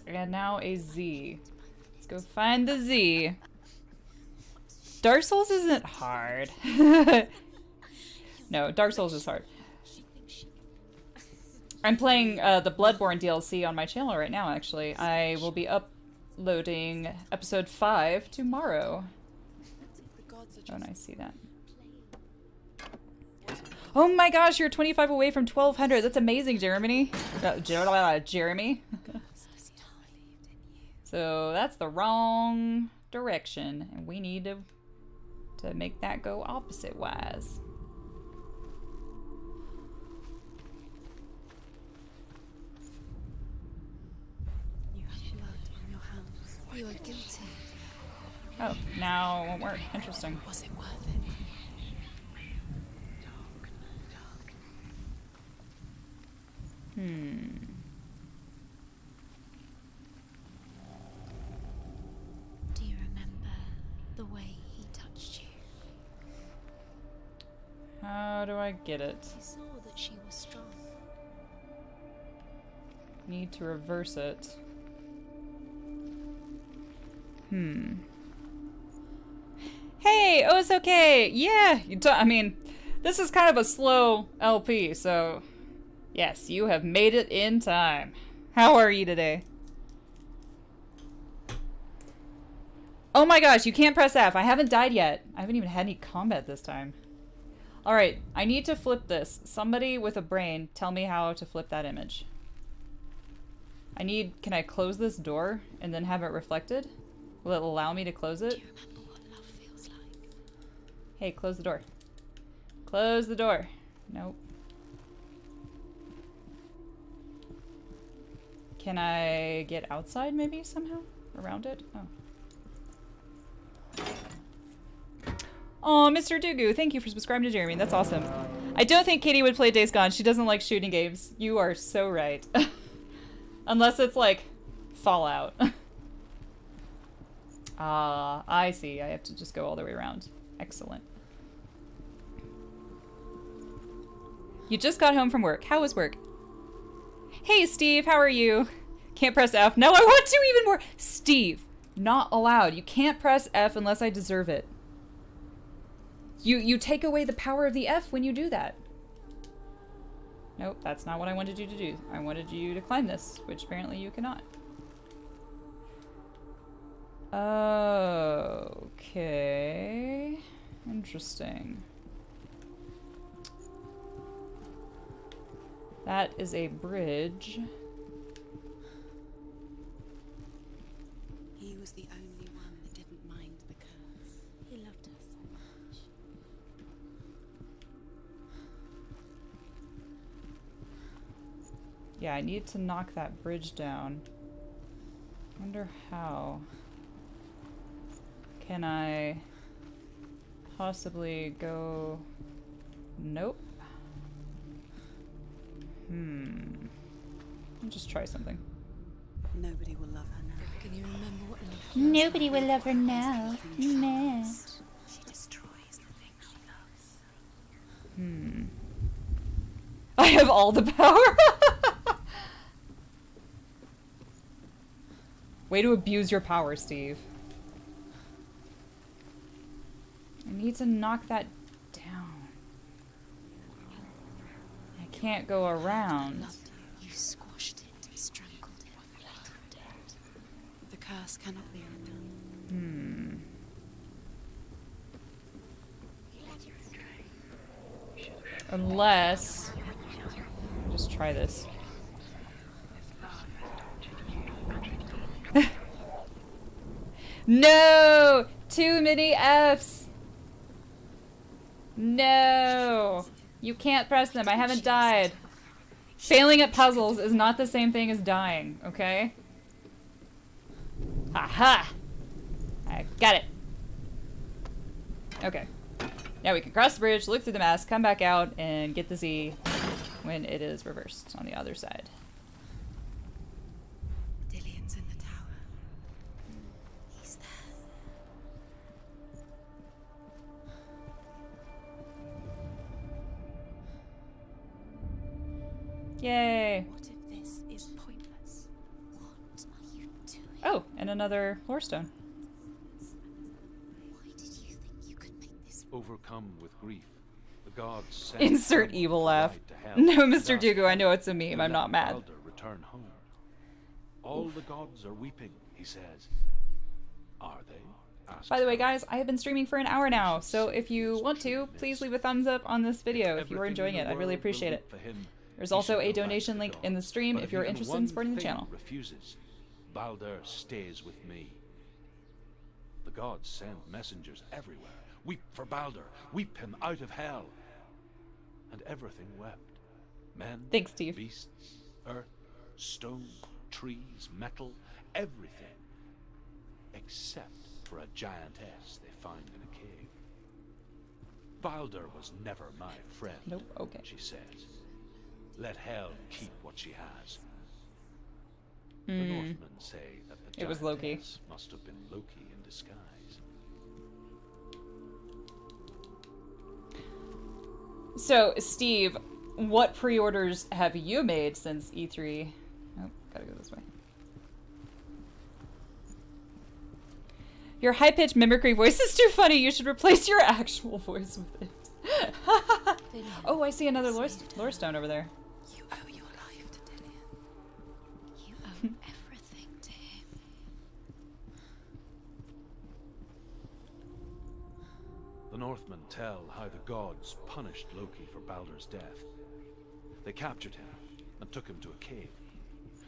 And now a Z. Let's go find the Z. Dark Souls isn't hard. No, Dark Souls is hard. I'm playing the Bloodborne DLC on my channel right now, actually. I will be uploading episode 5 tomorrow. Oh, and I see that. Oh my gosh, you're 25 away from 1,200. That's amazing, Jeremy. Jeremy. So that's the wrong direction, and we need to make that go opposite-wise. You are guilty. Oh, now it won't work. Interesting. Was it worth it? Do you remember the way he touched you? How do I get it? I saw that she was strong. Need to reverse it. Hey, oh, it's okay. Yeah, I mean, this is kind of a slow LP, so... Yes, you have made it in time. How are you today? Oh my gosh, you can't press F. I haven't died yet. I haven't even had any combat this time. Alright, I need to flip this. Somebody with a brain, tell me how to flip that image. I need... Can I close this door and then have it reflected? Will it allow me to close it? Do you remember what love feels like? Hey, close the door. Close the door. Nope. Can I get outside, maybe, somehow? Around it? Oh. Aw, Mr. Dugu, thank you for subscribing to Jeremy. That's awesome. I don't think Katie would play Days Gone. She doesn't like shooting games. You are so right. Unless it's, like, Fallout. Ah, I see. I have to just go all the way around. Excellent. You just got home from work. How was work? Hey, Steve, how are you? Can't press F. No, I want to even more. Steve, not allowed. You can't press F unless I deserve it. You take away the power of the F when you do that. Nope, that's not what I wanted you to do. I wanted you to climb this, which apparently you cannot. Okay. Interesting. That is a bridge. He was the only one that didn't mind the curse. He loved us so much. Yeah, I need to knock that bridge down. Wonder how. Can I possibly go? Nope. I'll just try something. Nobody will love her now. Can you remember what love? Nobody will love her now. No. She destroys the thing she loves. I have all the power. Way to abuse your power, Steve. I need to knock that down. I can't go around. You squashed it and strangled it like I'm dead. The curse cannot be undone. Hmm. Unless... just try this. No! Too many Fs! No! You can't press them. I haven't died. Failing at puzzles is not the same thing as dying, okay? Aha! I got it. Okay. Now we can cross the bridge, look through the mask, come back out, and get the Z when it is reversed on the other side. Dillion's in the tower. He's there. Yay! What if this is pointless? What are you doing? Oh, and another lore stone. Why did you think you could make this? Overcome with grief. Insert evil laugh. No, Mr. Dugo, I know it's a meme. I'm not mad. Return home. All the gods are weeping, he says. Are they? By the way, guys, I have been streaming for an hour now, so if you want to, please leave a thumbs up on this video if you were enjoying it. I really appreciate it. There's also a donation link in the stream if you're interested in supporting the channel. Refuses. Baldur stays with me. The gods send messengers everywhere. Weep for Baldur. Weep him out of hell. And everything wept. Men, thanks, Steve. Beasts, earth, stone, trees, metal, everything. Except for a giantess they find in a cave. Baldur was never my friend, nope. Okay. She says. Let hell keep what she has. The Northmen say that the giantess must have been Loki in disguise. So, Steve, what pre-orders have you made since E3? Oh, gotta go this way. Your high-pitched mimicry voice is too funny. You should replace your actual voice with it. Oh, I see another lore stone over there. You owe your life to Dillion. You owe everything to him. The Northmen tell how the gods punished Loki for Baldur's death. They captured him and took him to a cave.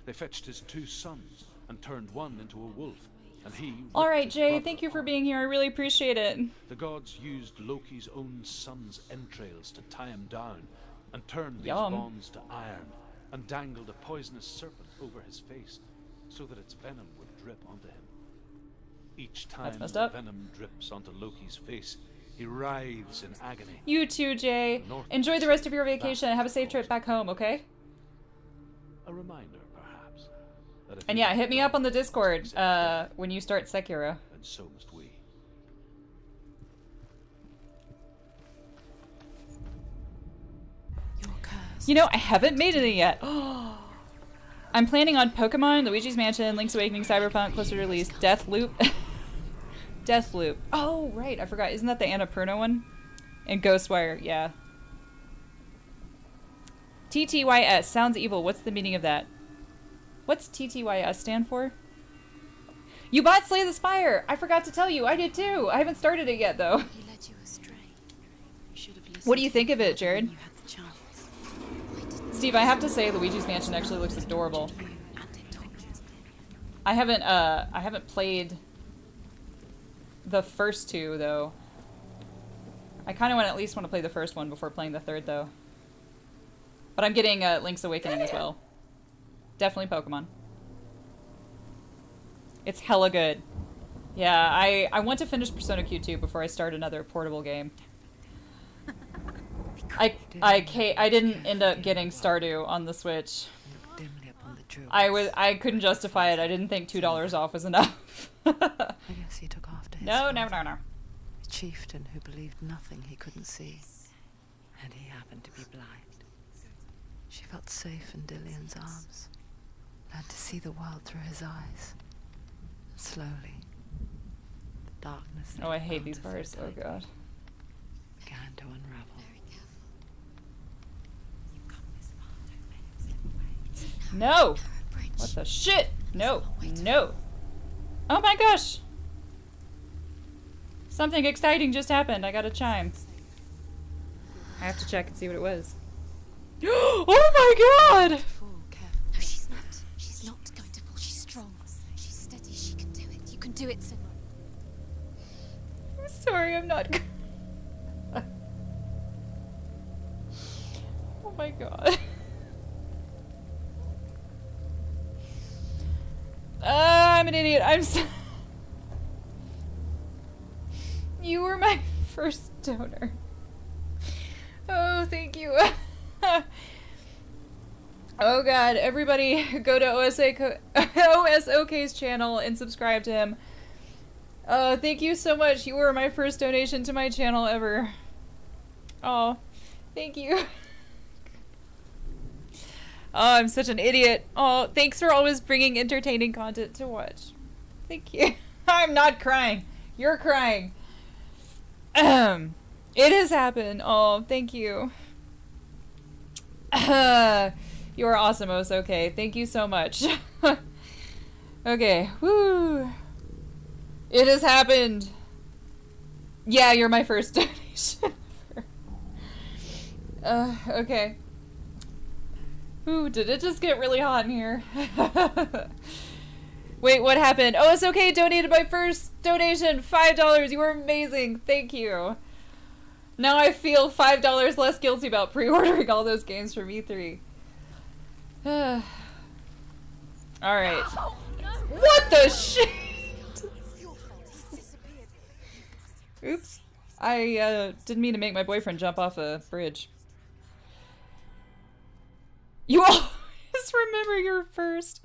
They fetched his two sons and turned one into a wolf, and he... Alright, Jay, thank you for being here. I really appreciate it. The gods used Loki's own son's entrails to tie him down and turned these bonds to iron and dangled a poisonous serpent over his face so that its venom would drip onto him. Each time the venom drips onto Loki's face, he writhes in agony. You too, Jay. Enjoy the rest of your vacation and have a safe trip back home, okay? A reminder, perhaps. And yeah, hit me up on the Discord when you start Sekiro. And so must we. You know, I haven't made any yet. I'm planning on Pokemon, Luigi's Mansion, Link's Awakening, Cyberpunk, closer to release, Death Loop. Death Loop. Oh, right. I forgot. Isn't that the Annapurna one? And Ghostwire. Yeah. TTYS. Sounds evil. What's the meaning of that? What's TTYS stand for? You bought Slay the Spire! I forgot to tell you. I did too. I haven't started it yet, though. He led you astray. You should have listened. What do you think of it, Jared? You had the chance. Steve, I have to say Luigi's Mansion actually looks adorable. I haven't played... the first two, though. I kind of at least want to play the first one before playing the third, though. But I'm getting Link's Awakening as well. Definitely Pokemon. It's hella good. Yeah, I want to finish Persona Q2 before I start another portable game. I didn't end up getting Stardew on the Switch. I couldn't justify it. I didn't think $2 off was enough. I guess he took after his no. A chieftain who believed nothing he couldn't see, and he happened to be blind. She felt safe in Dillion's arms, learned to see the world through his eyes. Slowly, the darkness. Oh, I hate these bars. Oh god. Began to unravel. No! What the shit? No! No! Oh my gosh! Something exciting just happened. I got a chime. I have to check and see what it was. Oh my god! No, she's not. She's not going to fall. She's strong. She's steady. She can do it. You can do it, Senua. I'm sorry, I'm not. Oh my god. I'm an idiot. I'm sorry. You were my first donor. Oh, thank you. Oh god, everybody go to OSOK's channel and subscribe to him. Thank you so much. You were my first donation to my channel ever. Oh, thank you. Oh, I'm such an idiot. Oh, thanks for always bringing entertaining content to watch. Thank you. I'm not crying. You're crying. It has happened. Oh, thank you. You are awesome, okay. Thank you so much. Okay. Woo. It has happened. Yeah, you're my first donation ever. Okay. Ooh, did it just get really hot in here? Wait, what happened? Oh, it's okay. Donated my first donation. $5. You were amazing. Thank you. Now I feel $5 less guilty about pre-ordering all those games from E3. All right. Oh, no. What the shit? Oops. I didn't mean to make my boyfriend jump off a bridge. You always remember your first.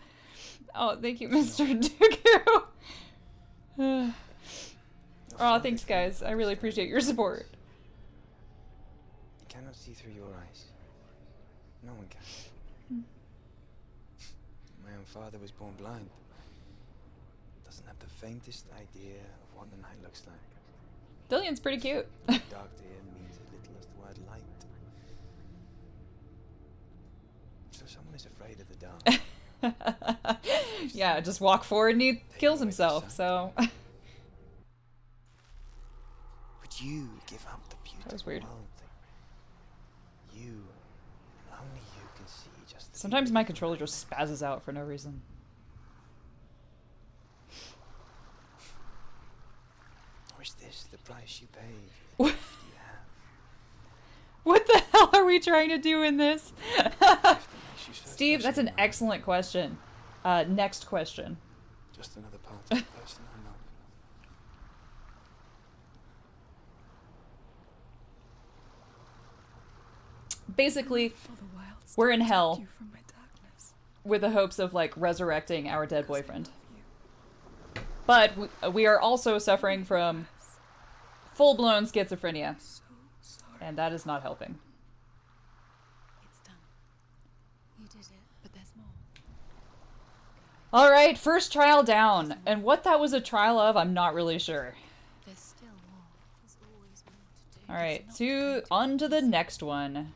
Oh, thank you, Mr. Duku. Oh, thanks, guys. I really appreciate your support. I cannot see through your eyes. No one can. My own father was born blind. Doesn't have the faintest idea of what the night looks like. Dillion's pretty cute. Dark to him means as little as the word light. So someone is afraid of the dark. Yeah, just walk forward and he kills himself, so. But you give up the beauty. That was weird. You, only you can see just. Sometimes my controller just spazzes out for no reason. Or is this the price you paid? What? What the hell are we trying to do in this? Steve, that's an excellent question. Next question. Just another part of the person I know. Basically, we're in hell with the hopes of, like, resurrecting our dead boyfriend. But we are also suffering from full-blown schizophrenia. And that is not helping. It's done. You did it, but there's more. All right, first trial down. And what that was a trial of, I'm not really sure. There's still more. There's always more to do. All right, on to the next one.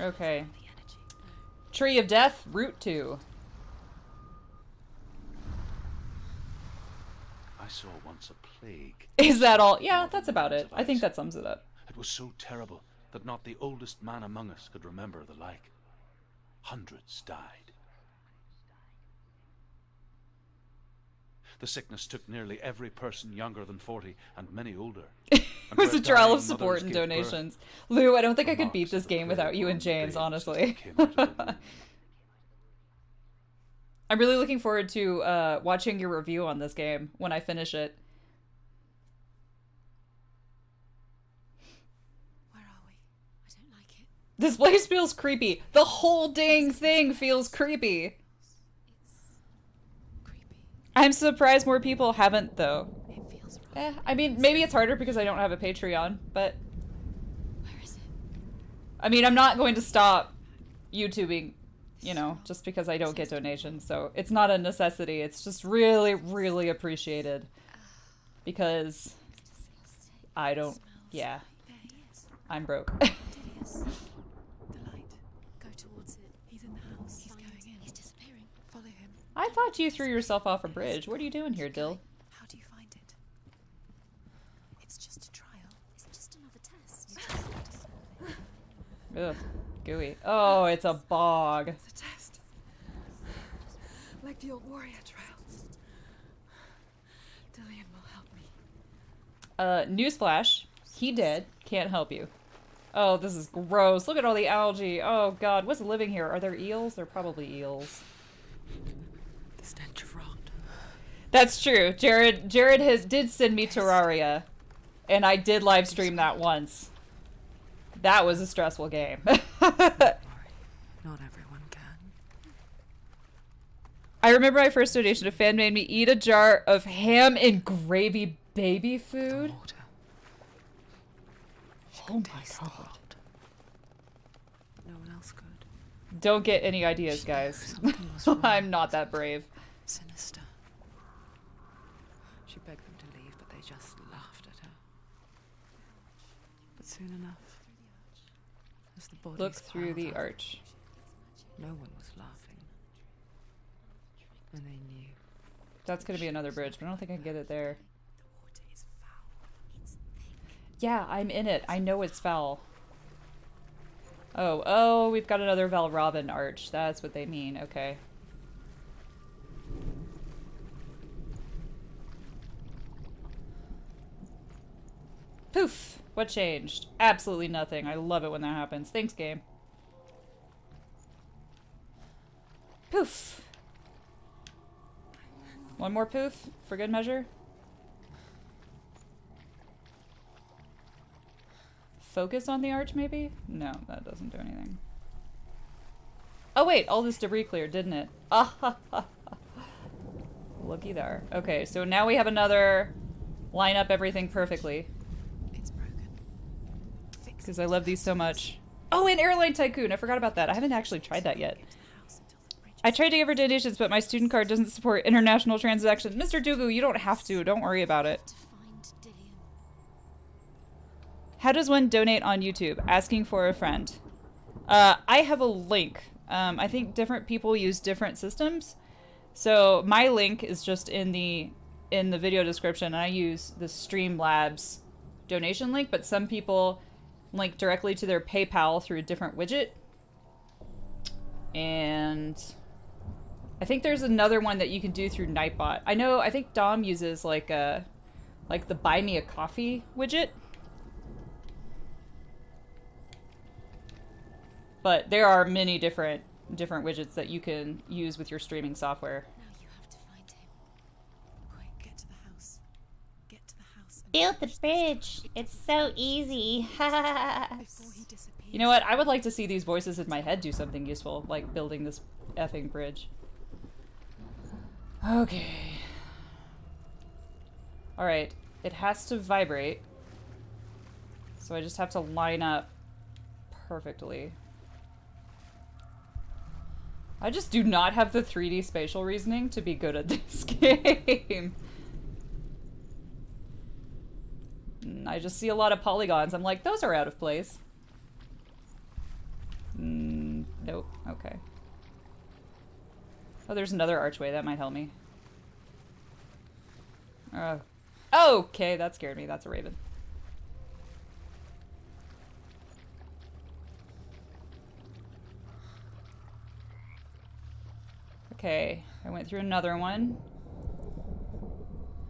Okay. Tree of Death, Route 2. I saw once a plague. Is that all? Yeah, that's about it. I think that sums it up. It was so terrible that not the oldest man among us could remember the like. Hundreds died. The sickness took nearly every person younger than 40 and many older. It was a trial of support and donations. Lou, I don't think I could beat this game without you and James, honestly. I'm really looking forward to watching your review on this game when I finish it. Where are we? I don't like it. This place feels creepy. The whole dang thing feels creepy. I'm surprised more people haven't, though. It feels wrong. I mean, maybe it's harder because I don't have a Patreon, but... Where is it? I mean, I'm not going to stop YouTubing, you know, just because I don't get donations. So it's not a necessity. It's just really, really appreciated because I don't, yeah, I'm broke. I thought you threw yourself off a bridge. What are you doing here, Dill? How do you find it? It's just a trial. Is it just another test? Ugh, gooey. Oh, it's a bog. It's a test. Like the old warrior trials. Dillion will help me. Newsflash. He dead. Can't help you. Oh, this is gross. Look at all the algae. Oh, God. What's living here? Are there eels? They're probably eels. The stench of rot. That's true. Jared did send me Terraria, and I did live stream that once. That was a stressful game. Don't worry. Not everyone can. I remember my first donation. A fan made me eat a jar of ham and gravy baby food. Oh my God. No one else could. Don't get any ideas, guys. I'm not that brave. Sinister. She begged them to leave, but they just laughed at her. But soon enough, as the bodies look through the arch, no one was laughing, and they knew. That's gonna be another bridge, but I don't think I can get it there. Yeah, I'm in it. I know it's foul. Oh, oh, we've got another Valrobin arch. That's what they mean. Okay. Poof! What changed? Absolutely nothing. I love it when that happens. Thanks, game. Poof! One more poof for good measure. Focus on the arch, maybe? No, that doesn't do anything. Oh wait, all this debris cleared, didn't it? Looky there. Okay, so now we have another line up everything perfectly. It's broken. Because I love these so much. Oh, and Airline Tycoon! I forgot about that. I haven't actually tried that yet. I tried to give her donations, but my student card doesn't support international transactions. Mr. Dugu, you don't have to. Don't worry about it. How does one donate on YouTube? Asking for a friend. I have a link. I think different people use different systems. So my link is just in the video description, and I use the Streamlabs donation link, but some people link directly to their PayPal through a different widget. And I think there's another one that you can do through Nightbot. I know, I think Dom uses like the Buy Me a Coffee widget. But there are many different widgets that you can use with your streaming software. Now you have to find him. Quick, get to the house. Get to the house. Build the bridge. It's so easy. You know what? I would like to see these voices in my head do something useful, like building this effing bridge. Okay. All right. It has to vibrate. So I just have to line up perfectly. I just do not have the 3D spatial reasoning to be good at this game. I just see a lot of polygons. I'm like, those are out of place. Nope. Okay. Oh, there's another archway. That might help me. Okay, that scared me. That's a raven. Okay, I went through another one.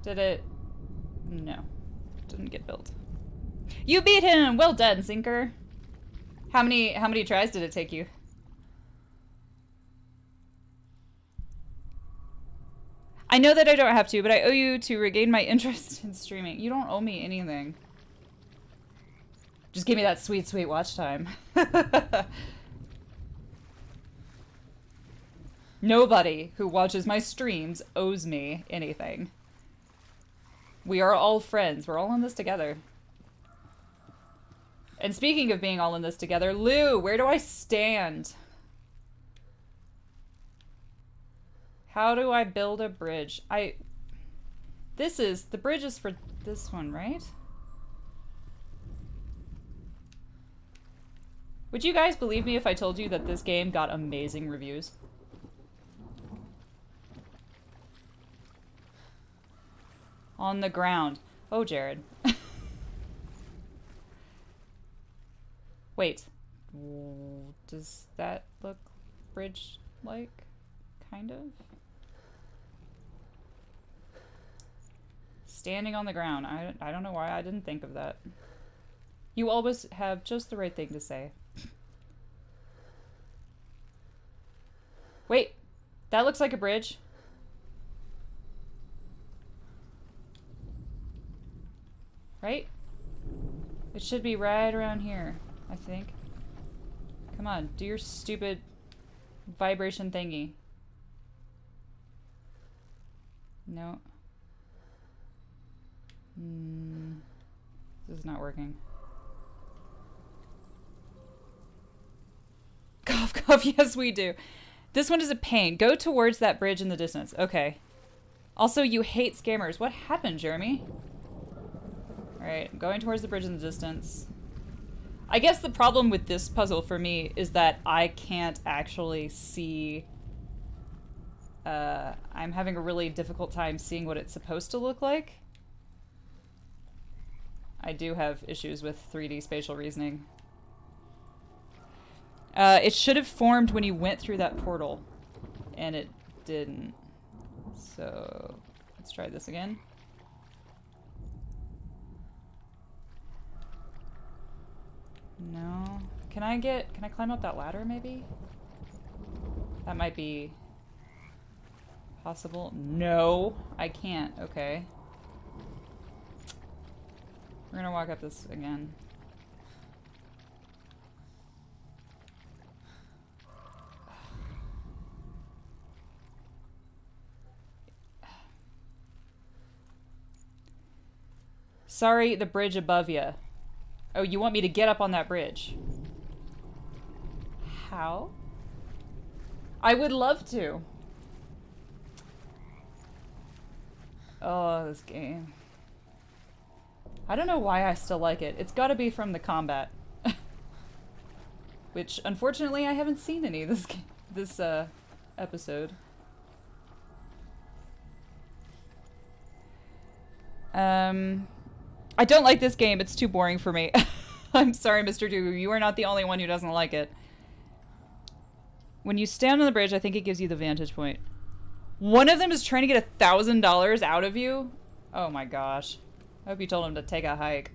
Did it? No. Didn't get built. You beat him! Well done, Sinker! How many tries did it take you? I know that I don't have to, but I owe you to regain my interest in streaming. You don't owe me anything. Just give me that sweet, sweet watch time. Nobody who watches my streams owes me anything. We are all friends. We're all in this together. And speaking of being all in this together, Lou, where do I stand? How do I build a bridge? This is, the bridge is for this one, right? Would you guys believe me if I told you that this game got amazing reviews? On the ground. Oh, Jared. Wait. Does that look bridge-like? Kind of? Standing on the ground. I don't know why I didn't think of that. You always have just the right thing to say. Wait, that looks like a bridge. Right? It should be right around here, I think. Come on, do your stupid vibration thingy. No. This is not working. Cough, cough, yes we do. This one is a pain. Go towards that bridge in the distance. Okay. Also, you hate scammers. What happened, Jeremy? Alright, I'm going towards the bridge in the distance. I guess the problem with this puzzle for me is that I can't actually see... I'm having a really difficult time seeing what it's supposed to look like. I do have issues with 3D spatial reasoning. It should have formed when you went through that portal, and it didn't. So, let's try this again. No. Can I climb up that ladder, maybe? That might be possible. No, I can't. Okay. We're gonna walk up this again. Sorry, the bridge above you. Oh, you want me to get up on that bridge? How? I would love to. Oh, this game. I don't know why I still like it. It's gotta be from the combat. Which, unfortunately, I haven't seen any this episode. I don't like this game. It's too boring for me. I'm sorry, Mr. Doo. You are not the only one who doesn't like it. When you stand on the bridge, I think it gives you the vantage point. One of them is trying to get $1,000 out of you? Oh my gosh. I hope you told him to take a hike.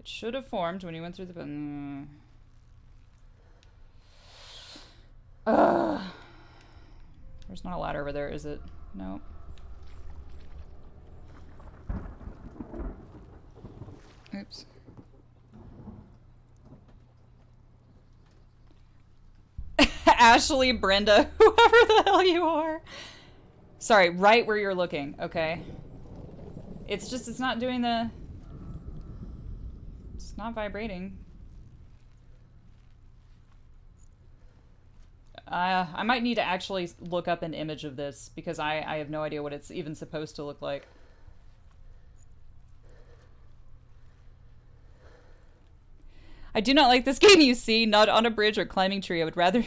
It should have formed when you went through the... Ugh. There's not a ladder over there, is it? Nope. Oops. Ashley, Brenda, whoever the hell you are. Sorry, right where you're looking, okay? It's just, it's not doing the... It's not vibrating. I might need to actually look up an image of this, because I have no idea what it's even supposed to look like. I do not like this game, you see. Not on a bridge or climbing tree. I would rather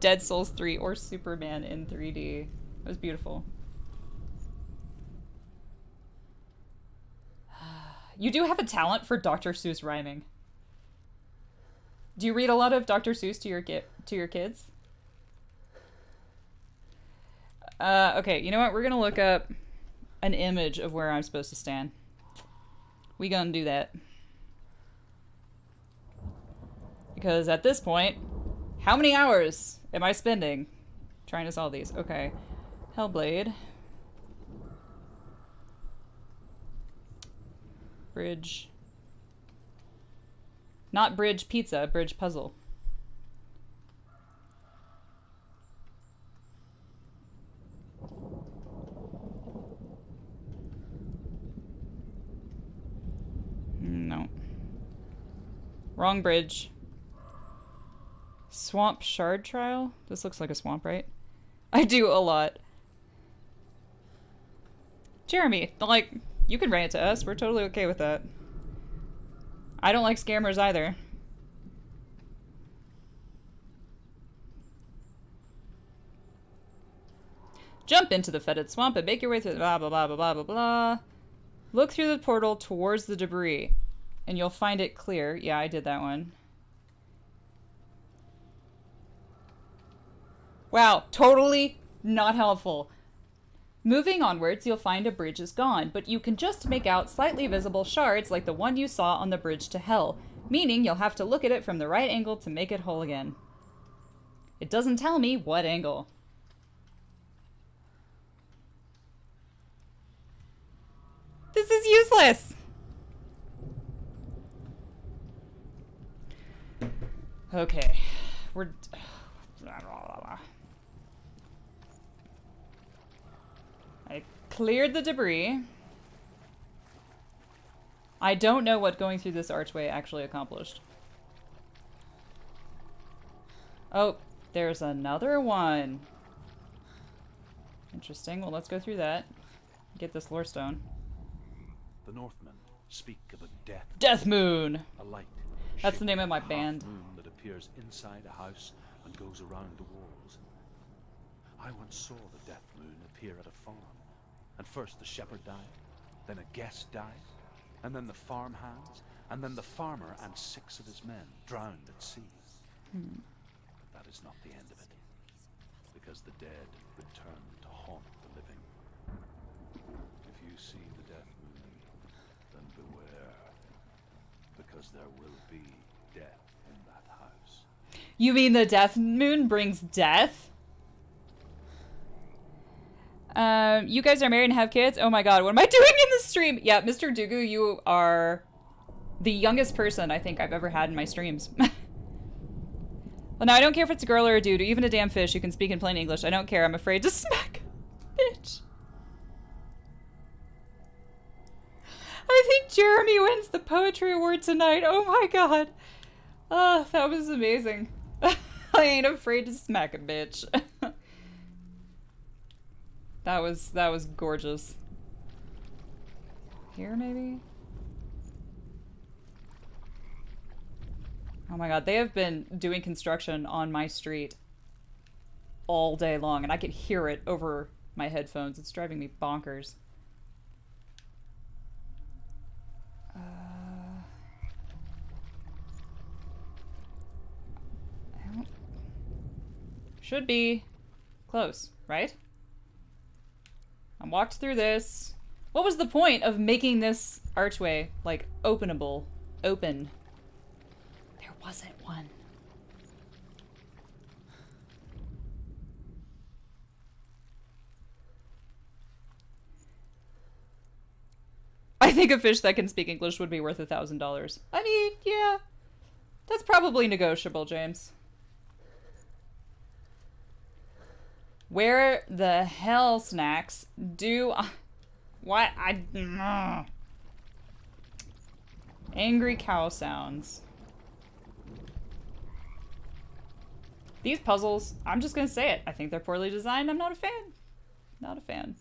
Dead Souls 3 or Superman in 3D. That was beautiful. You do have a talent for Dr. Seuss rhyming. Do you read a lot of Dr. Seuss to your kids? Okay, you know what? We're gonna look up an image of where I'm supposed to stand. We gonna do that. Because at this point, how many hours am I spending trying to solve these? Okay. Hellblade. Bridge. Not bridge pizza, bridge puzzle. Wrong bridge. Swamp shard trial? This looks like a swamp, right? I do a lot. Jeremy, like, you can rant to us. We're totally okay with that. I don't like scammers either. Jump into the fetid swamp and make your way through the blah, blah, blah, blah, blah, blah, blah. Look through the portal towards the debris, and you'll find it clear. Yeah, I did that one. Wow, totally not helpful. Moving onwards, you'll find a bridge is gone, but you can just make out slightly visible shards like the one you saw on the bridge to hell, meaning you'll have to look at it from the right angle to make it whole again. It doesn't tell me what angle. This is useless! Okay, we're... I cleared the debris. I don't know what going through this archway actually accomplished. Oh, there's another one. Interesting. Well, let's go through that. Get this lore stone. The Northmen speak of a death. Death Moon. A light. That's the name of my band. Moon that appears inside a house and goes around the walls. I once saw the Death Moon appear at a farm, and first the shepherd died, then a guest died, and then the farm hands, and then the farmer and 6 of his men drowned at sea. But that is not the end of it, because the dead return to haunt the living. If you see the Death Moon, then beware, because there will be death in that house. You mean the Death Moon brings death? You guys are married and have kids? Oh my god, what am I doing in this stream? Yeah, Mr. Dugu, you are the youngest person I think I've ever had in my streams. Well, now I don't care if it's a girl or a dude, or even a damn fish who can speak in plain English. I don't care. I'm afraid to smack a bitch. I think Jeremy wins the poetry award tonight. Oh my god. Oh, that was amazing. I ain't afraid to smack a bitch. That was gorgeous. Here, maybe? Oh my god, they have been doing construction on my street all day long, and I can hear it over my headphones. It's driving me bonkers. I don't... Should be close, right? I walked through this. What was the point of making this archway, like, openable? Open. There wasn't one. I think a fish that can speak English would be worth $1,000. I mean, yeah. That's probably negotiable, James. Where the hell, Snacks, do I... What? I... Angry cow sounds. These puzzles, I'm just gonna say it. I think they're poorly designed. I'm not a fan. Not a fan.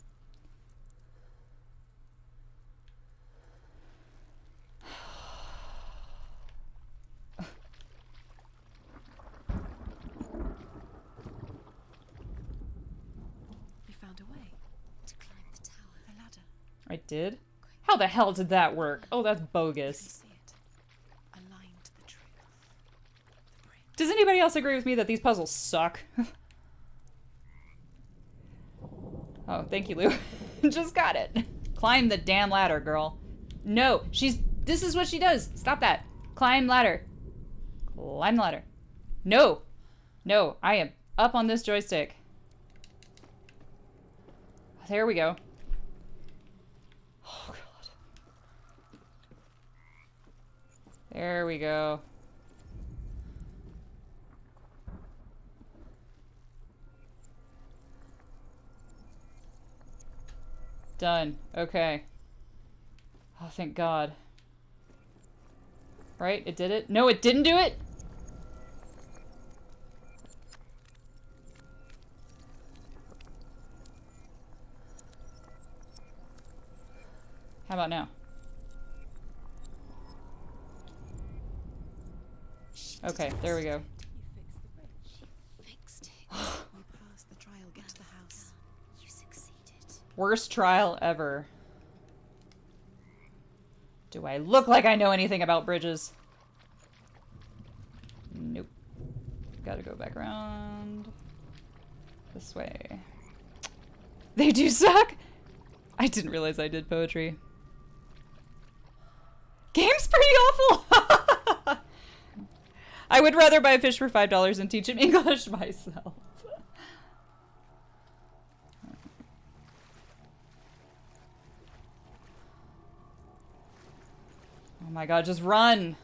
I did? How the hell did that work? Oh, that's bogus. Does anybody else agree with me that these puzzles suck? Oh, thank you, Lou. Just got it. Climb the damn ladder, girl. No, she's... This is what she does. Stop that. Climb ladder. Climb the ladder. No. No, I am up on this joystick. There we go. Oh, God. There we go. Done. Okay. Oh, thank God. Right? It did it? No, it didn't do it? How about now? Okay, there we go. Worst trial ever. Do I look like I know anything about bridges? Nope. Gotta go back around. This way. They do suck! I didn't realize I did poetry. Game's pretty awful! I would rather buy a fish for $5 and teach him English myself. Oh my god, just run!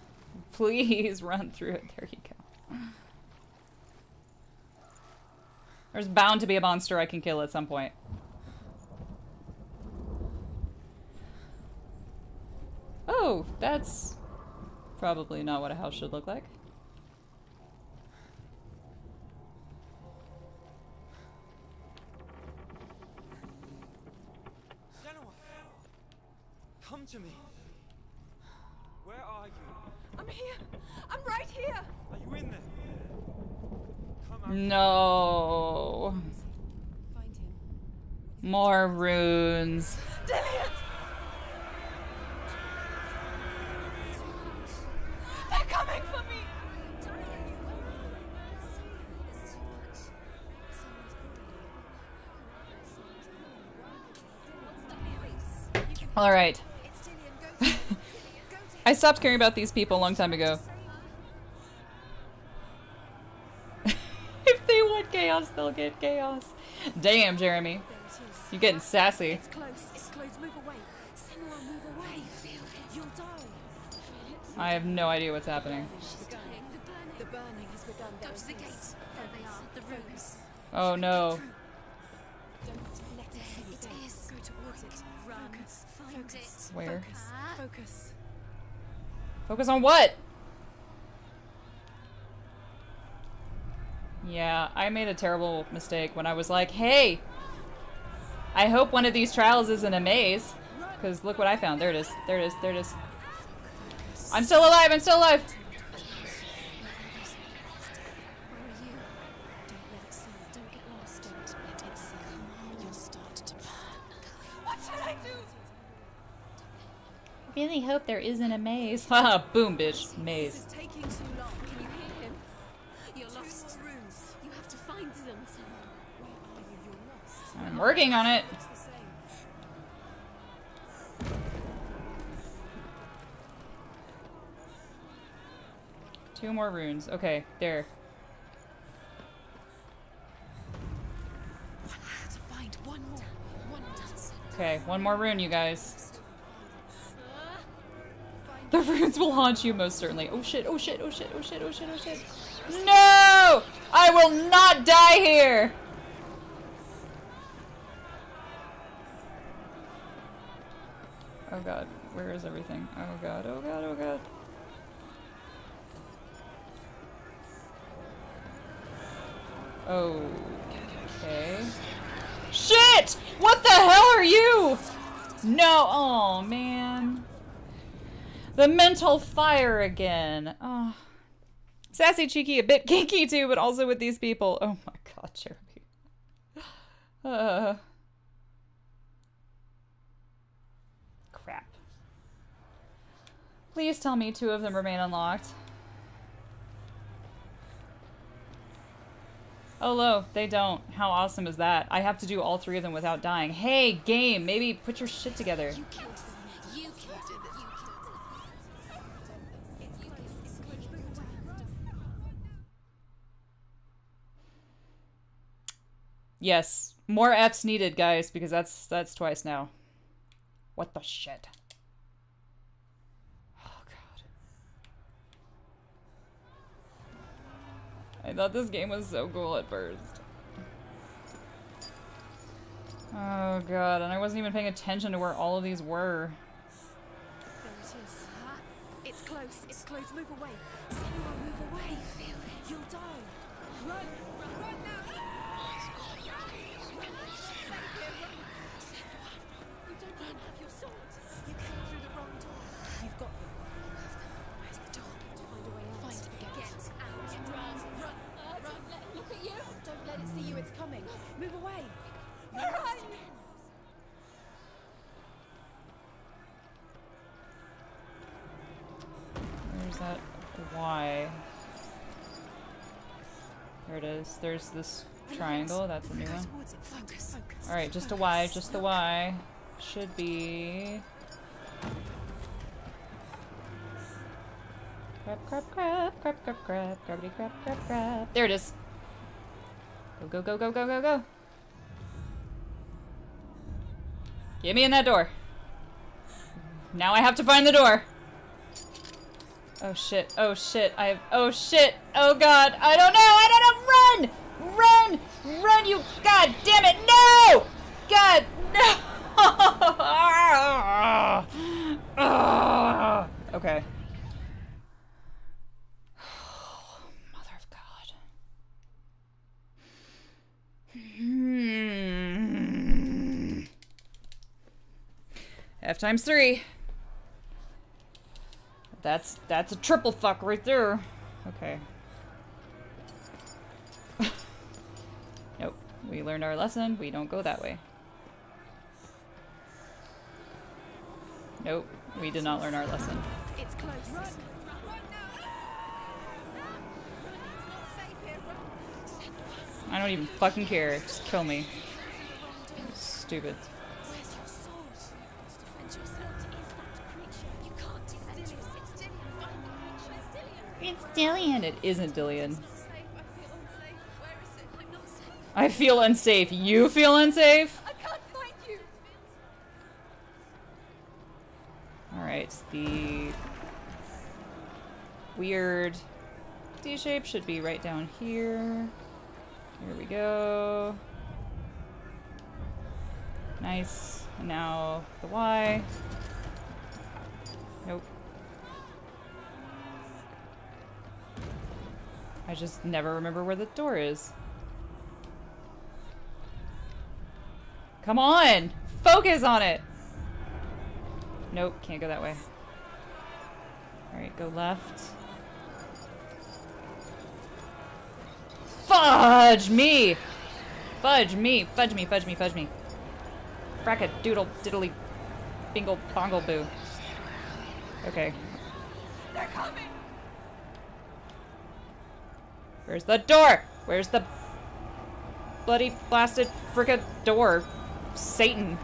Please run through it. There you go. There's bound to be a monster I can kill at some point. Oh, that's probably not what a house should look like. Senua, come to me. Where are you? I'm here. I'm right here. Are you in there? Come out. No. Find him. More runes. Dillion! They're coming for me. All right. I stopped caring about these people a long time ago. If they want chaos, they'll get chaos. Damn, Jeremy. You're getting sassy. It's close. It's close. Move away. Senua, move away. You'll die. I have no idea what's happening. The burning has begun. Go to the gate. There they are. The ruins. Oh no. Don't let it see you. It is. Go towards it. Run. Focus. Find it. Where? Focus. Focus on what? Yeah, I made a terrible mistake when I was like, hey! I hope one of these trials isn't a maze. Because look what I found. There it is. There it is. There it is. I'm still alive! I'm still alive! I really hope there isn't a maze. Haha, boom, bitch. Maze. This is taking too long. Can you hear him? You're lost. You have to find them. Where are you? You're lost. I'm working on it. Two more runes. Okay, there. Okay, one more rune, you guys. The runes will haunt you most certainly. Oh shit, oh shit, oh shit, oh shit, oh shit, oh shit. No! I will not die here! Oh god, where is everything? Oh god, oh god, oh god. Oh. Okay. Shit! What the hell are you? No, oh man. The mental fire again. Oh. Sassy, cheeky, a bit kinky too, but also with these people. Oh my god, Jeremy. Crap. Please tell me two of them remain unlocked. Oh, lo, they don't. How awesome is that? I have to do all three of them without dying. Hey, game, maybe put your shit together. Yes, more F's needed, guys, because that's twice now. What the shit? Oh god. I thought this game was so cool at first. Oh god, and I wasn't even paying attention to where all of these were. There it is. It's close. It's close. Move away. Senua, move away. You'll die. Run. Run now. Senua, you don't even have your sword. You came through the wrong door. You've got them. Where's the door? Find a way out. Find the gate. Get out. Run. Run. Run. Look at you. Don't let it see you. It's coming. Move away. Run. That why? There it is. There's this triangle. That's a new one. Alright, just a Y, just the Y. Should be. Crap, crap, crap, crap, crap, crap, crappity, crap, crap, crap. There it is. Go, go, go, go, go, go, go. Get me in that door. Now I have to find the door. Oh shit, oh shit, oh shit, oh god, I don't know, run, run, you, god damn it, no, god, no, okay. Oh, mother of god. F×3. That's a triple fuck right there. Okay. Nope. We learned our lesson. We don't go that way. Nope. We did not learn our lesson. It's close. Run. Run now. I don't even fucking care. Just kill me. Stupid. It's Dillion. It isn't Dillion. I feel unsafe. You feel unsafe? I can't find you. Alright, the weird D shape should be right down here. Here we go. Nice. And now the Y. Nope. I just never remember where the door is. Come on! Focus on it! Nope, can't go that way. Alright, go left. Fudge me! Fudge me! Fudge me, fudge me, fudge me. Bracket doodle diddly bingle bongle boo. Okay. They're coming! Where's the door? Where's the bloody blasted frickin' door? Satan.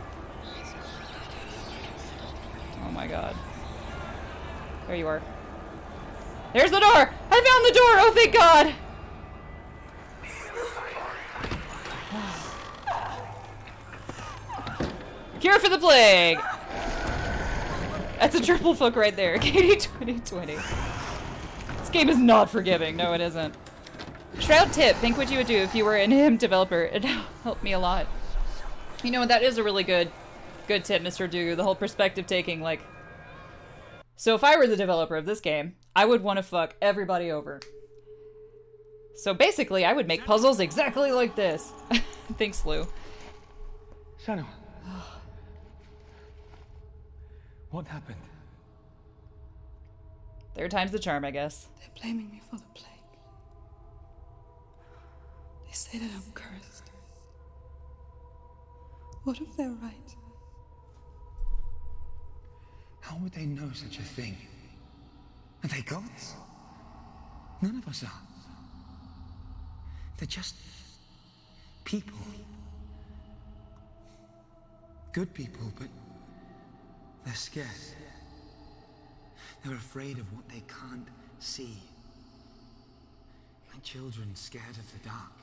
Oh my god. There you are. There's the door! I found the door! Oh thank god! Cure for the plague! That's a triple fuck right there. Katie 2020. This game is not forgiving. No it isn't. Shroud tip, think what you would do if you were an IM developer. It helped me a lot. You know, that is a really good tip, Mr. Dugu, the whole perspective taking, like... So if I were the developer of this game, I would want to fuck everybody over. So basically, I would make puzzles exactly like this. Thanks, Lou. Senua. What happened? Third time's the charm, I guess. They're blaming me for the play. They say that I'm cursed. What if they're right? How would they know such a thing? Are they gods? None of us are. They're just people. Good people, but they're scared. They're afraid of what they can't see. Like children scared of the dark.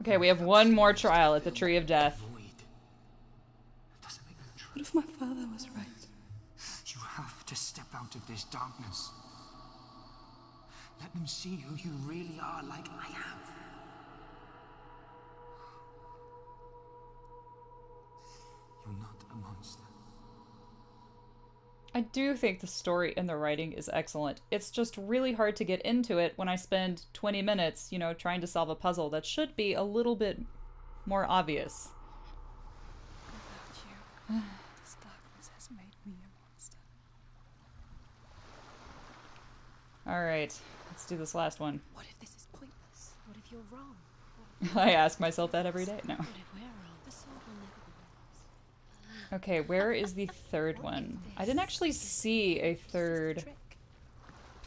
Okay, we have one more trial at the Tree of Death. What if my father was right? You have to step out of this darkness. Let them see who you really are, like I am. You're not a monster. I do think the story and the writing is excellent. It's just really hard to get into it when I spend 20 minutes, you know, trying to solve a puzzle that should be a little bit more obvious. Without you, this darkness has made me a monster. Alright, let's do this last one. What if this is pointless? What if you're wrong? I ask myself that every day now. Okay, where is the third one? I didn't actually see a third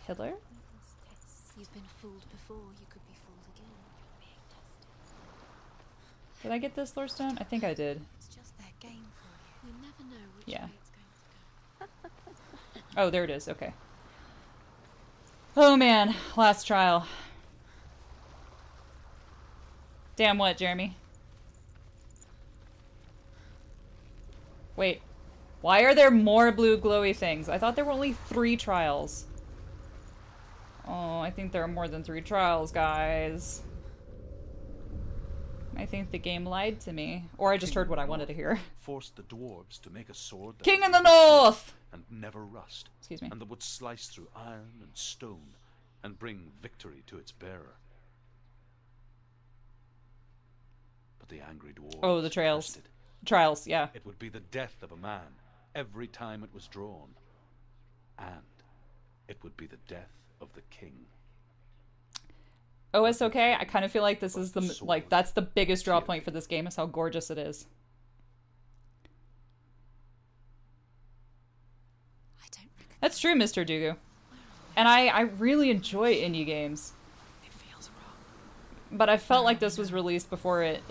pillar. You've been fooled before, you could be fooled again. Did I get this lore stone? I think I did. It's just that game for you. You never know which way it's going to go. Oh, there it is. Okay. Oh man, last trial. Damn what, Jeremy? Wait, why are there more blue glowy things? I thought there were only 3 trials. Oh, I think there are more than 3 trials, guys. I think the game lied to me. Or I just heard what I wanted to hear. Forced the dwarves to make a sword that King in the North! And never rust. Excuse me. And that would slice through iron and stone and bring victory to its bearer. But the angry dwarves... Oh, the trails. Rested. Trials, yeah. It would be the death of a man every time it was drawn. And it would be the death of the king. Oh, it's okay. I kind of feel like this is the, like, that's the biggest draw point for this game, is how gorgeous it is. That's true, Mr. Dugu. And I really enjoy indie games. It feels wrong. But I felt like this was released before it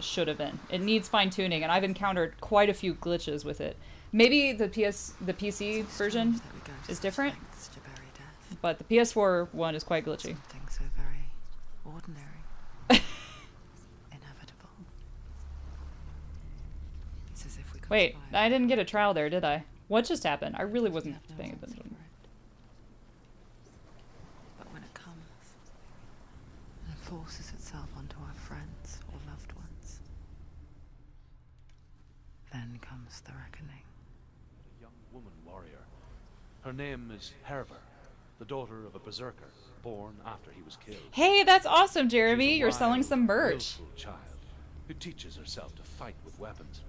should have been. It needs fine-tuning, and I've encountered quite a few glitches with it. Maybe the PC version is different, but the PS4 one is quite glitchy. Something so very ordinary. Inevitable. It's as if we could. Wait, I didn't get a trial there, did I? What just happened? I really wasn't paying attention. But when it comes, it forces itself onto our friends or loved ones. Then comes the reckoning. A young woman warrior. Her name is Hervor, the daughter of a berserker, born after he was killed. Hey, that's awesome, Jeremy. You're selling some merch. Child who teaches herself to fight with weapons.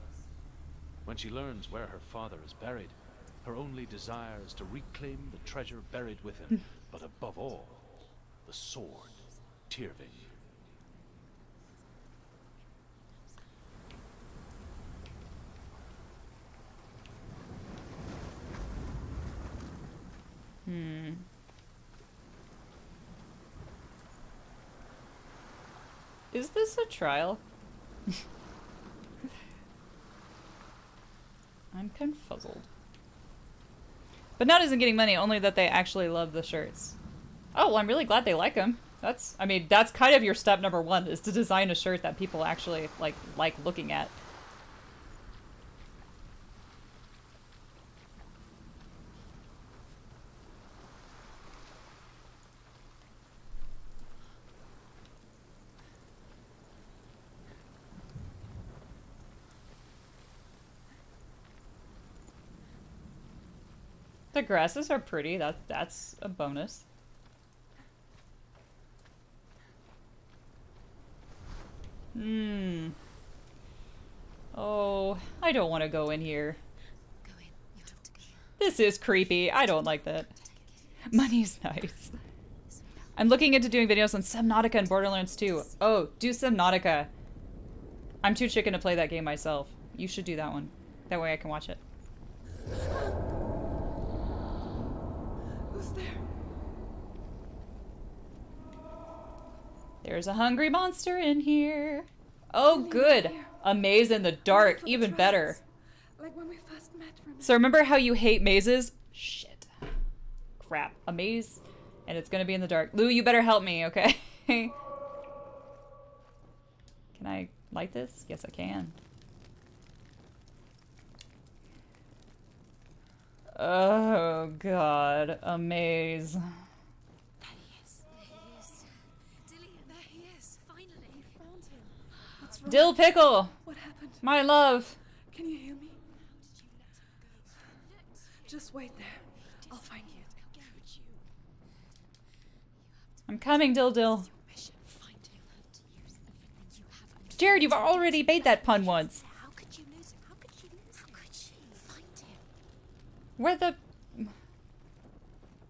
When she learns where her father is buried, her only desire is to reclaim the treasure buried with him, but above all, the sword, Tyrving. Hmm. Is this a trial? I'm confuzzled. But not isn't getting money, only that they actually love the shirts. Oh, well, I'm really glad they like them. That's, I mean, that's kind of your step number one, is to design a shirt that people actually like looking at. The grasses are pretty. That's a bonus. Hmm. Oh, I don't want to go in here. This is creepy. I don't like that. Money's nice. I'm looking into doing videos on Subnautica and Borderlands 2. Oh, do Subnautica. I'm too chicken to play that game myself. You should do that one. That way I can watch it. There's a hungry monster in here. Oh, good. A maze in the dark. Even better. Like when we first met. So remember how you hate mazes? Shit. Crap. A maze. And it's gonna be in the dark. Lou, you better help me, okay? Can I light this? Yes, I can. Oh, God. A maze. Dill Pickle! What happened? My love! Can you hear me? Just wait there. I'll find you. I'm coming, Dildil. Jared, you've already made that pun once. How could you lose him? How could he lose him? How could she find him? Where the...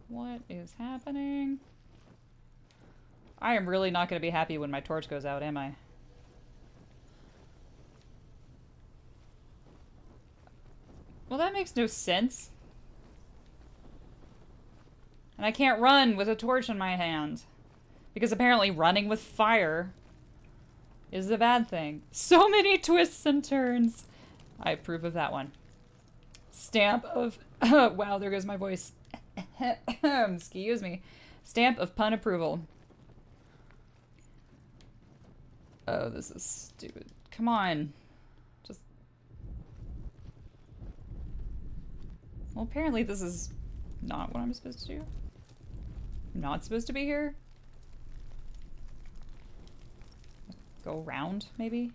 What is happening? I am really not going to be happy when my torch goes out, am I? Well, that makes no sense. And I can't run with a torch in my hand. Because apparently running with fire is the bad thing. So many twists and turns. I approve of that one. Stamp of... wow, there goes my voice. Excuse me. Stamp of pun approval. Oh, this is stupid. Come on. Just... Well, apparently this is not what I'm supposed to do. I'm not supposed to be here. Go around, maybe?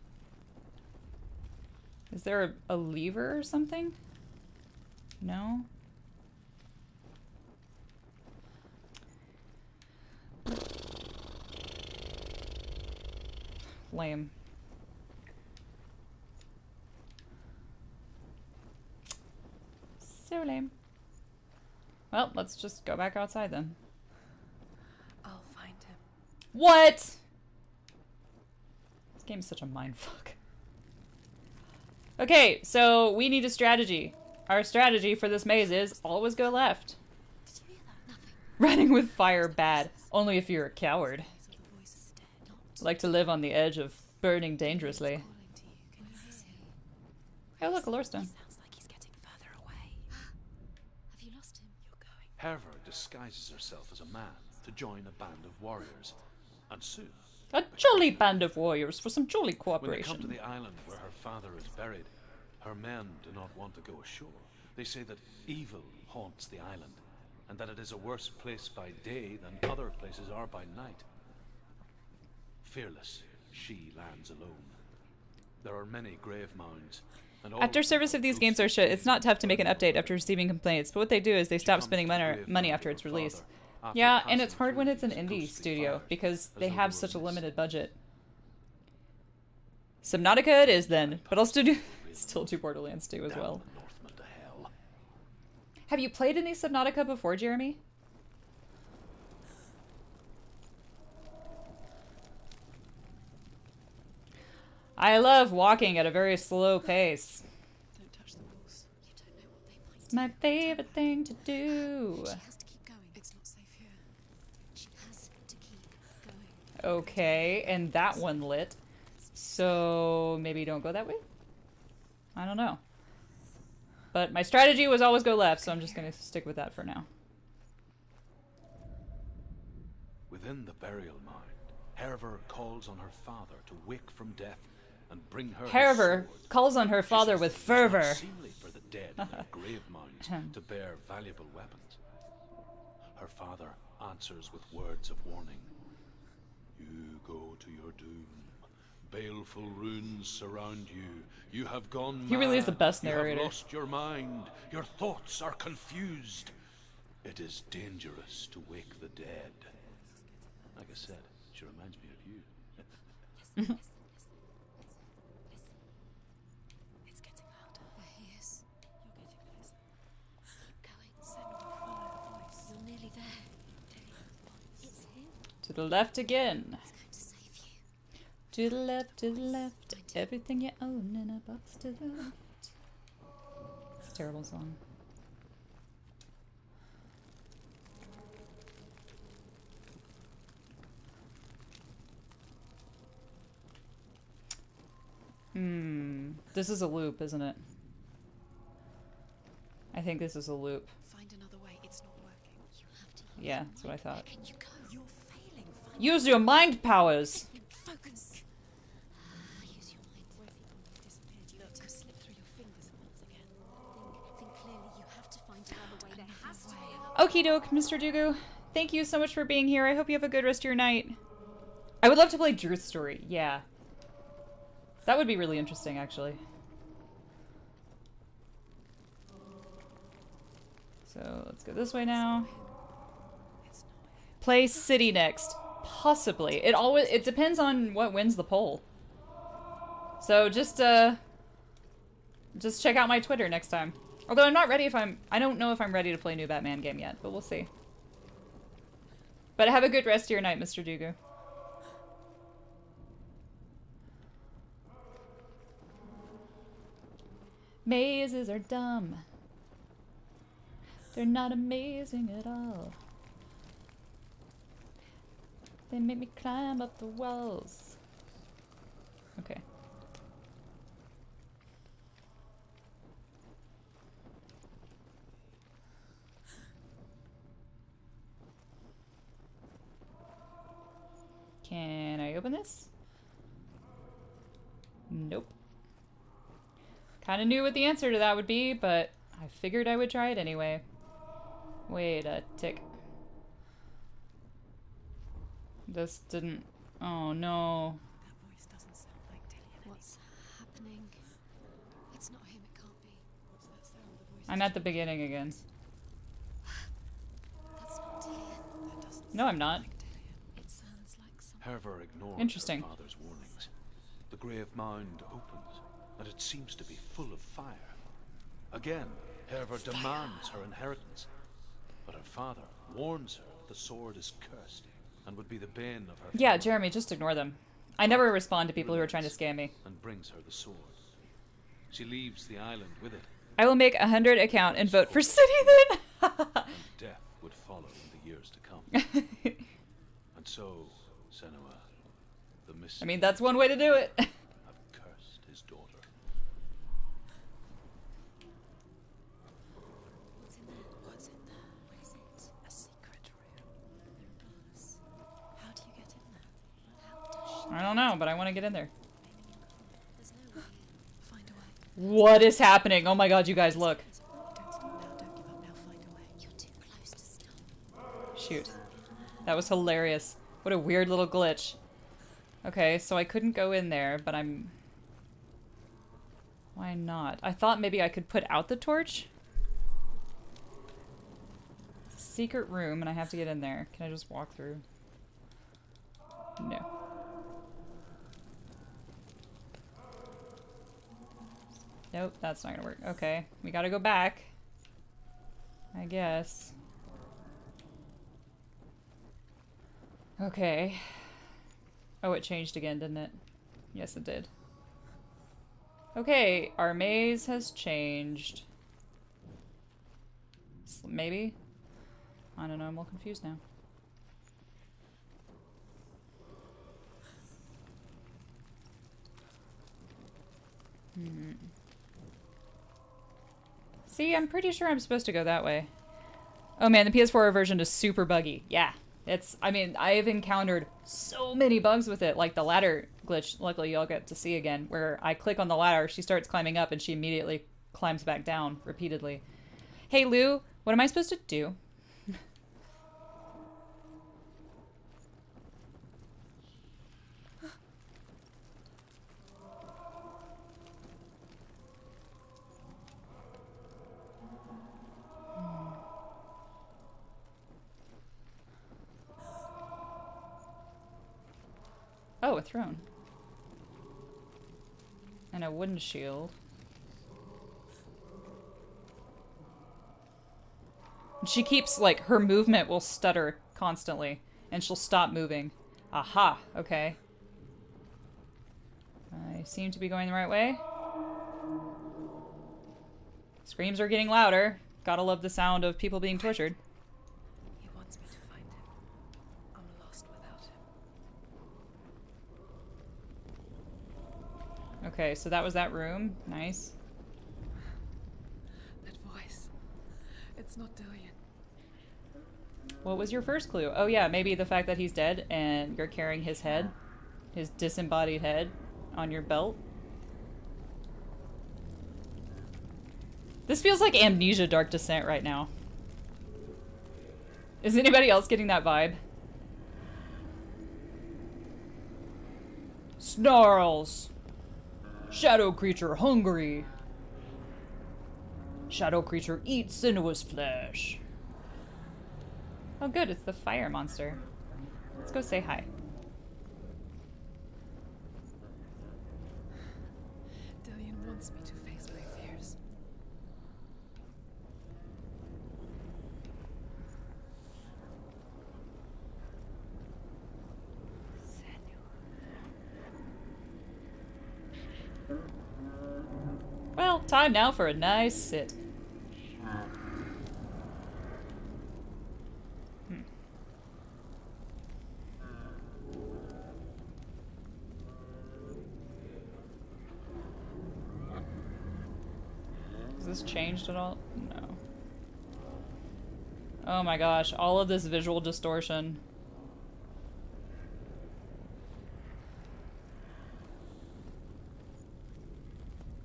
Is there a lever or something? No? Lame. So lame. Well, let's just go back outside then. I'll find him. What? This game is such a mindfuck. Okay, so we need a strategy. Our strategy for this maze is always go left. Did you hear that? Nothing. Running with fire, bad. Only if you're a coward. Like to live on the edge of burning dangerously. Oh, look, Lorstein. Sounds like he's getting further away. Have you lost him? You're going. Hervor disguises herself as a man to join a band of warriors, and soon a jolly band of warriors for some jolly cooperation. When they come to the island where her father is buried, her men do not want to go ashore. They say that evil haunts the island, and that it is a worse place by day than other places are by night. Fearless, she lands alone. There are many grave mounds. And after service of these games are shut, it's not tough to make an update after receiving complaints, but what they do is they stop spending money after its release. Yeah, and it's hard when it's an indie studio, because they have such a limited budget. Subnautica it is then, but I'll still do Borderlands 2 as well. Have you played any Subnautica before, Jeremy? I love walking at a very slow pace. Don't touch the walls. You don't know what they might do. It's my favorite thing to do. She has to keep going. It's not safe here. She has to keep going. Okay, and that one lit. So maybe don't go that way? I don't know. But my strategy was always go left, so I'm just going to stick with that for now. Within the burial mound, Hervor calls on her father to wake from death and bring her. Hervor calls on her father with fervor. Seemly for the dead in their grave mounds to bear valuable weapons. Her father answers with words of warning. You go to your doom. Baleful runes surround you. You have gone mad. He really is the best narrator. You have lost your mind. Your thoughts are confused. It is dangerous to wake the dead. Like I said, she reminds me of you. To the left again. To the left, to the left. Everything you own in a box to the left. It's a terrible song. Hmm. This is a loop, isn't it? I think this is a loop. Find another way. It's not working. You have to use yeah, that's what I thought. Use your mind powers! Focus. Use your mind. Look, slip through your fingers once again. Think clearly. You have to find another way. There has to be another way. Okie doke, Mr. Dugu. Thank you so much for being here. I hope you have a good rest of your night. I would love to play Drew's story. Yeah. That would be really interesting, actually. So let's go this way now. Play city next. Possibly. It depends on what wins the poll. So just check out my Twitter next time. Although I'm not ready if I don't know if I'm ready to play new Batman game yet, but we'll see. But have a good rest of your night, Mr. Dugu. Mazes are dumb. They're not amazing at all. They make me climb up the walls. Okay. Can I open this? Nope. Kind of knew what the answer to that would be, but I figured I would try it anyway. Wait a tick. This didn't... Oh, no. That voice doesn't sound like Dillion. What's happening? It's not him, it can't be. What's that sound? The voice I'm at the beginning again. That's not Dillion. That doesn't no, I'm not. Like Hervor ignored her father's warnings. The grave mound opens, and it seems to be full of fire. Again, Hervor demands her inheritance, but her father warns her that the sword is cursed and would be the bane of her. Yeah, family. Jeremy, just ignore them. I never respond to people who are trying to scam me. And brings her the sword. She leaves the island with it. I will make 100 account and vote for city then. And death would follow in the years to come. And so. Senua, the I mean, that's one way to do it. I've cursed his daughter. What's in there? What's in there? What is it? A secret room. How do you get in there? How does she I don't know, but I want to get in there. There's no way. Find a way. What is happening? Oh my god, you guys, look. Don't stop now. Don't give up now. Find a way. You're too close to stop. Shoot. That was hilarious. What a weird little glitch. Okay, so I couldn't go in there, but I'm... Why not? I thought maybe I could put out the torch? It's a secret room and I have to get in there. Can I just walk through? No. Nope, that's not gonna work. Okay, we gotta go back. I guess. Okay. Oh, it changed again, didn't it? Yes, it did. Okay, our maze has changed. Maybe? I don't know, I'm all confused now. Hmm. See, I'm pretty sure I'm supposed to go that way. Oh man, the PS4 version is super buggy. Yeah. It's, I mean, I've encountered so many bugs with it, like the ladder glitch, luckily y'all get to see again, where I click on the ladder, she starts climbing up, and she immediately climbs back down repeatedly. Hey, Lou, what am I supposed to do? Oh, a throne. And a wooden shield. She keeps, like, her movement will stutter constantly, and she'll stop moving. Aha, okay. I seem to be going the right way. Screams are getting louder. Gotta love the sound of people being tortured. Okay, so that was that room. Nice. That voice. It's not Dillion. What was your first clue? Oh yeah, maybe the fact that he's dead and you're carrying his head, his disembodied head, on your belt. This feels like Amnesia Dark Descent right now. Is anybody else getting that vibe? Snarls! Shadow creature hungry. Shadow creature eats Senua's flesh. Oh good, it's the fire monster. Let's go say hi. Dillion wants me to face my fears. Well, time now for a nice sit. Changed at all? No. Oh my gosh, all of this visual distortion.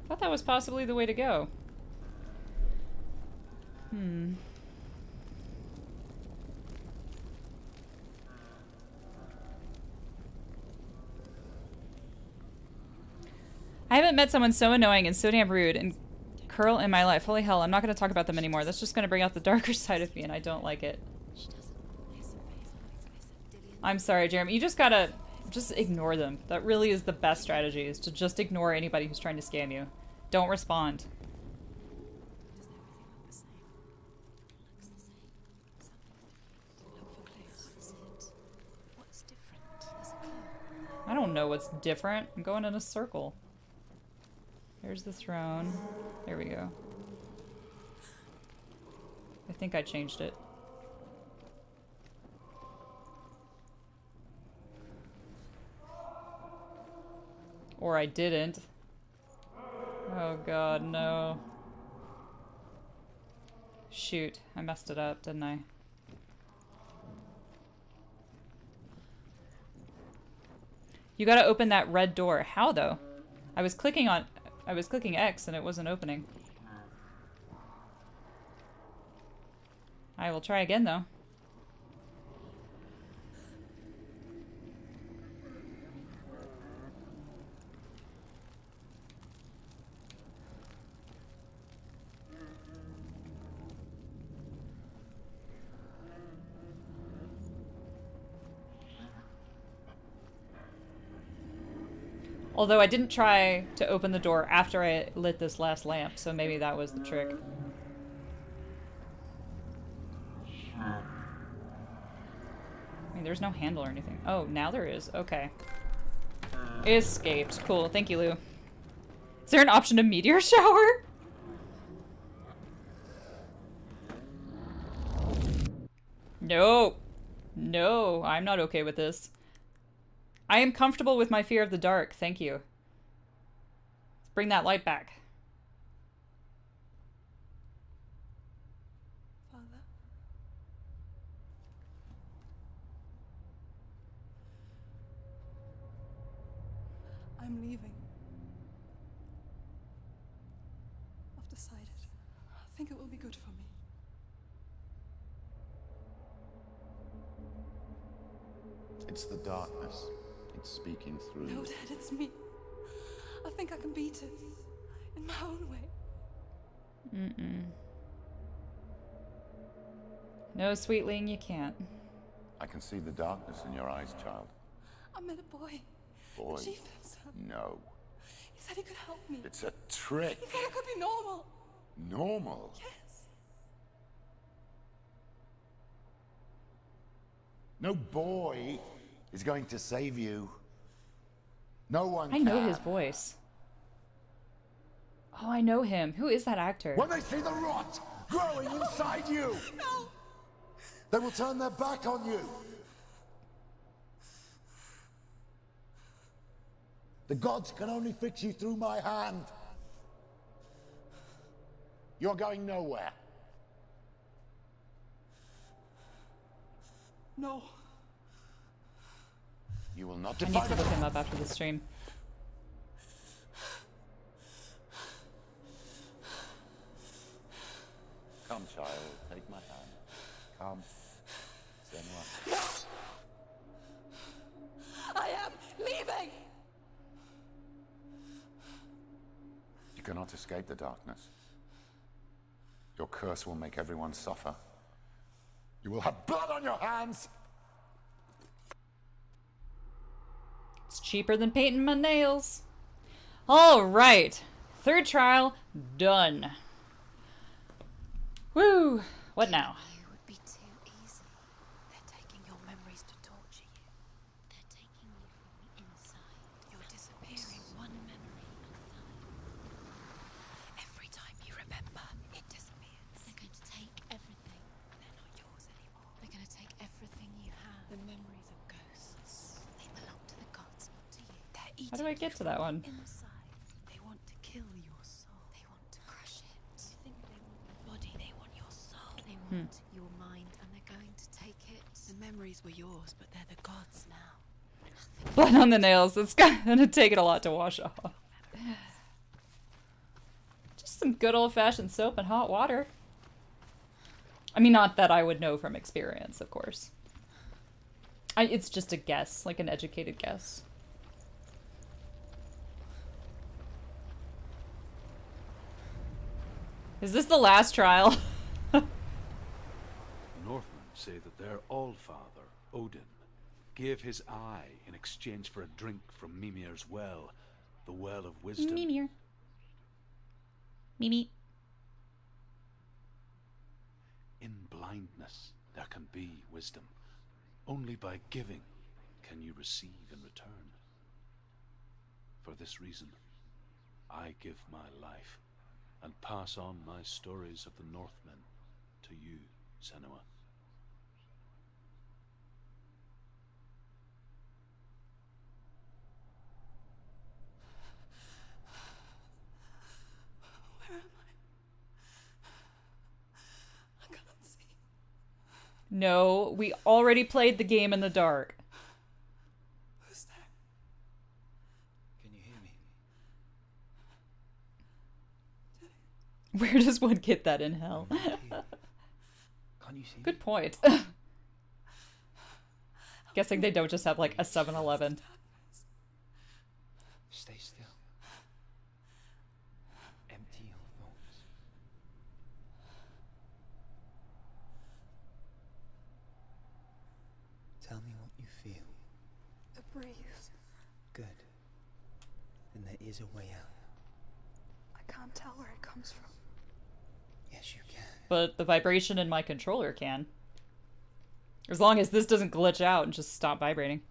I thought that was possibly the way to go. Hmm. I haven't met someone so annoying and so damn rude and curl in my life. Holy hell, I'm not going to talk about them anymore. That's just going to bring out the darker side of me, and I don't like it. I'm sorry, Jeremy. You just gotta just ignore them. That really is the best strategy, is to just ignore anybody who's trying to scam you. Don't respond. I don't know what's different. I'm going in a circle. There's the throne. There we go. I think I changed it. Or I didn't. Oh god, no. Shoot, I messed it up, didn't I? You gotta open that red door. How though? I was clicking X and it wasn't opening. I will try again though. Although I didn't try to open the door after I lit this last lamp, so maybe that was the trick. I mean, there's no handle or anything. Oh, now there is. Okay. Escaped. Cool. Thank you, Lou. Is there an option to meteor shower? No. No, I'm not okay with this. I am comfortable with my fear of the dark, thank you. Let's bring that light back. Father. I'm leaving. I've decided. I think it will be good for me. It's the darkness. It's speaking through. No, Dad, it's me. I think I can beat it. In my own way. Mm-mm. No, sweetling, you can't. I can see the darkness in your eyes, child. I met a boy. Boy? The chief and no. He said he could help me. It's a trick. He said I could be normal. Normal? Yes. No boy is going to save you. No one can. I know his voice. Oh, I know him. Who is that actor? When they see the rot growing inside you, no. They will turn their back on you. The gods can only fix you through my hand. You're going nowhere. No. You will not defy. I need to look him up after the stream. Come, child, take my hand. Come, Senua. No! I am leaving. You cannot escape the darkness. curse will make everyone suffer. You will have blood on your hands! It's cheaper than painting my nails. All right. Third trial done. Woo! What now? It would be too easy. They're taking your memories to torture you. They're taking you from the inside. You're disappearing one memory at a time. Every time you remember, it disappears. They're going to take everything. They're not yours anymore. They're going to take everything you have. The memories of ghosts. They belong to the gods, not to you. They're eating. How do I get to that one? Your mind, and they're going to take it. The memories were yours, but they're the gods now. Blood on the nails. It's gonna take it a lot to wash off. Just some good old-fashioned soap and hot water. I mean, not that I would know from experience, of course. It's just a guess, like an educated guess. Is this the last trial? Northmen say that their all-father, Odin, gave his eye in exchange for a drink from Mimir's well, the well of wisdom. Mimir. Mimi. In blindness there can be wisdom. Only by giving can you receive in return. For this reason, I give my life and pass on my stories of the Northmen to you, Senua. Where am I? I can't see. No, we already played the game in the dark. Who's there? Can you hear me? Where does one get that in hell? Good point. Guessing they don't just have like a 7-Eleven. Stay still. Empty your thoughts. Tell me what you feel. A breeze. Good. Then there is a way out. I can't tell where it comes from. Yes, you can. But the vibration in my controller can. As long as this doesn't glitch out and just stop vibrating.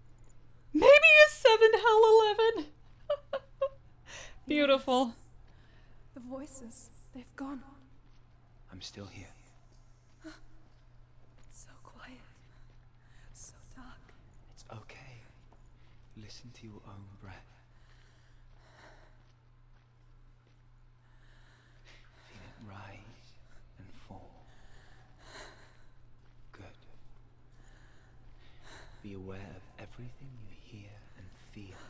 Maybe a 7-Hell-11! Beautiful. The voices, they've gone. I'm still here. It's so quiet. So dark. It's okay. Listen to your own breath. Feel it rise. Be aware of everything you hear and feel.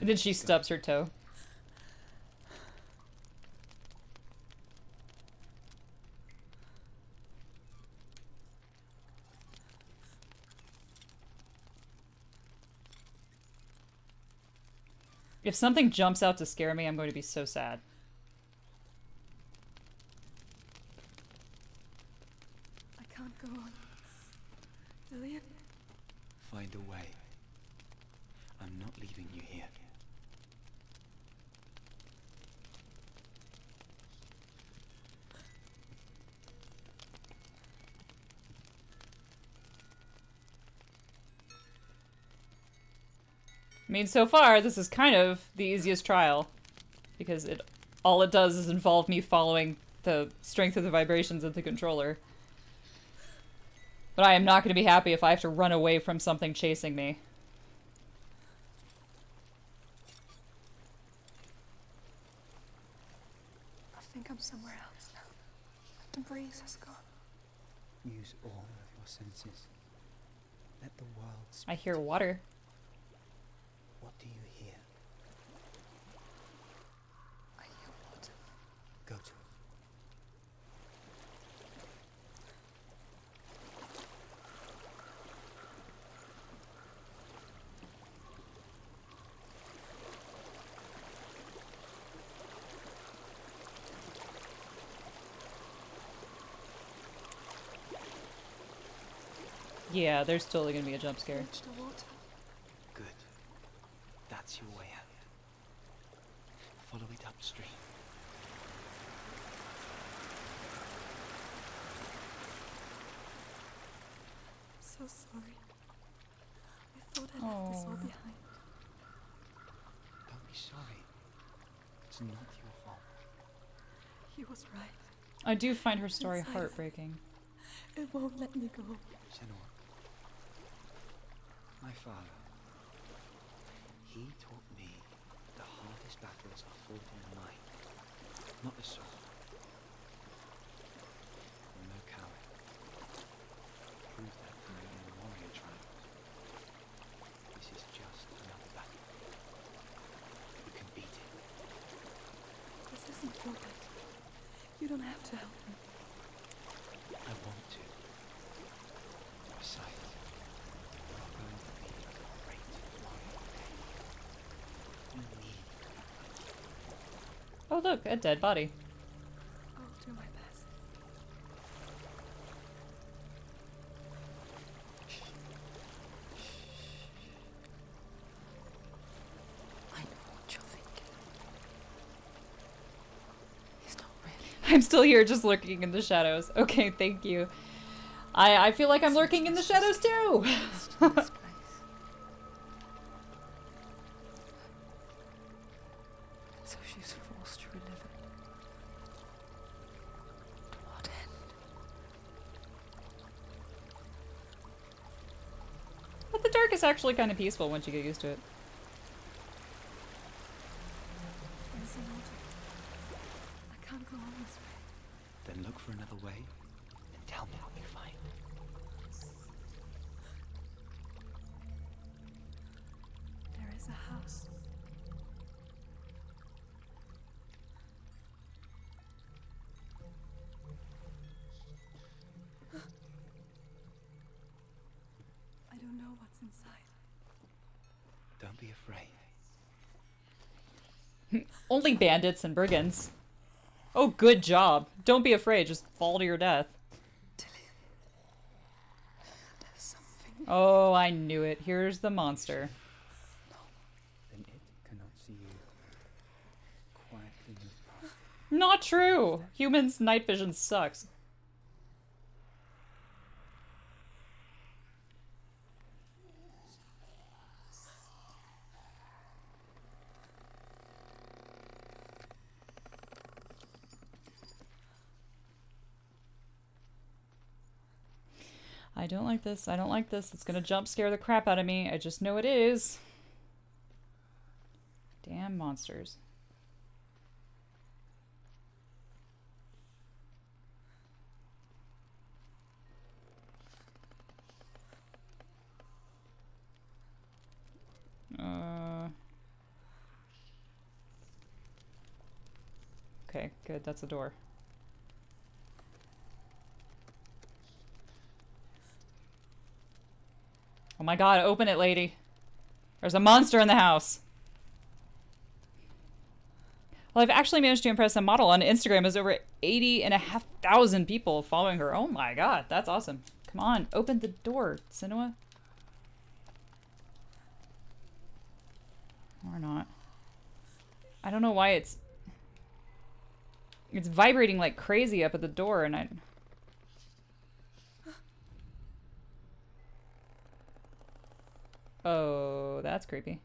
And then she stubs her toe. If something jumps out to scare me, I'm going to be so sad. Find a way. I'm not leaving you here. I mean, so far, this is kind of the easiest trial, because all it does is involve me following the strength of the vibrations of the controller. But I am not going to be happy if I have to run away from something chasing me. I think I'm somewhere else now. The breeze has gone. Use all of your senses. Let the world speak. I hear water. What do you hear? I hear water. Go to it. Yeah, there's totally gonna be a jump scare. Good. That's your way out. Follow it upstream. I'm so sorry. I thought I left this all behind. Don't be sorry. It's not your fault. He was right. I do find her story heartbreaking. It won't let me go. Senua, my father, he taught me the hardest battles are fought in the mind, not the soul. I'm no coward. Prove that to me in the warrior tribe. This is just another battle. You can beat it. This isn't your battle. You don't have to help me. I want to. Besides, we're going to be a great warrior. We need a... Oh look, a dead body. I'll do my best. I know what you're thinking. He's not ready. I'm still here just lurking in the shadows. Okay, thank you. I feel like I'm lurking in the shadows too! So she's forced to relive it. To what end? But the dark is actually kind of peaceful once you get used to it. I can't go on this way. Then look for another way. Tell me what you find. There is a house. I don't know what's inside. Don't be afraid. Only bandits and brigands. Oh, good job. Don't be afraid. Just fall to your death. Oh, I knew it. Here's the monster. Then it cannot see you. Quietly move. Not true! Humans' night vision sucks. I don't like this. I don't like this. It's gonna jump scare the crap out of me. I just know it is. Damn monsters. Okay, good. That's a door. Oh my god, open it, lady. There's a monster in the house. Well, I've actually managed to impress a model on Instagram as over 80,500 people following her. Oh my god, that's awesome. Come on, open the door, Senua. Or not. I don't know why it's vibrating like crazy up at the door and I... Oh, that's creepy.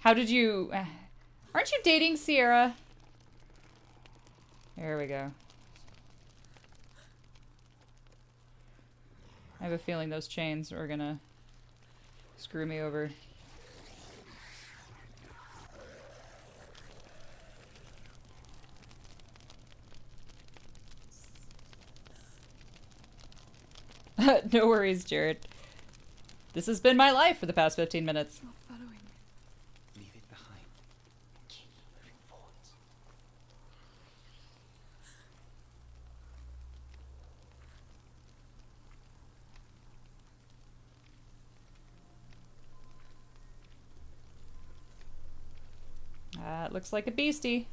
How did you... Aren't you dating Sierra? There we go. I have a feeling those chains are gonna screw me over. No worries, Jared. This has been my life for the past 15 minutes. Not following me. Leave it behind. Keep moving forwards. It looks like a beastie.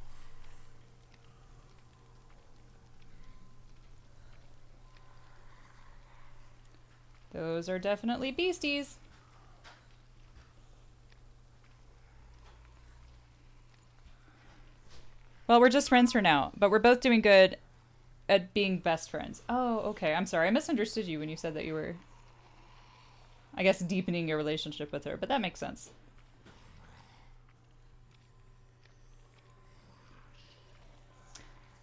Those are definitely beasties. Well, we're just friends for now, but we're both doing good at being best friends. Oh, okay. I'm sorry. I misunderstood you when you said that you were, I guess, deepening your relationship with her, but that makes sense.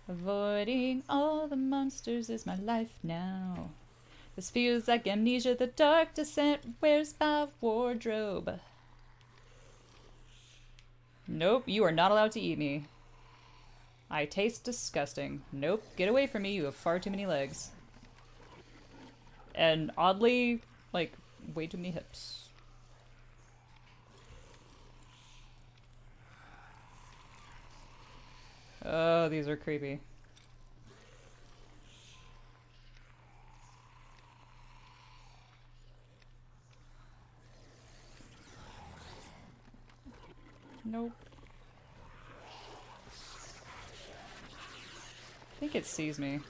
Avoiding all the monsters is my life now. This feels like amnesia. The dark descent wears my wardrobe. Nope, you are not allowed to eat me. I taste disgusting. Nope, get away from me. You have far too many legs. And oddly, like, way too many hips. Oh, these are creepy. Nope. I think it sees me.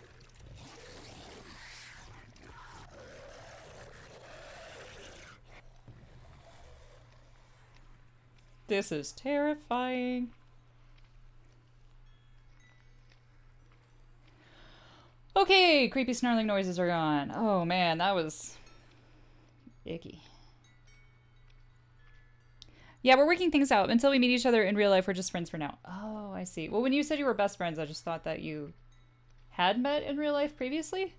This is terrifying. Okay, creepy snarling noises are gone. Oh man, that was icky. Yeah, we're working things out. Until we meet each other in real life, we're just friends for now. Oh, I see. Well, when you said you were best friends, I just thought that you had met in real life previously?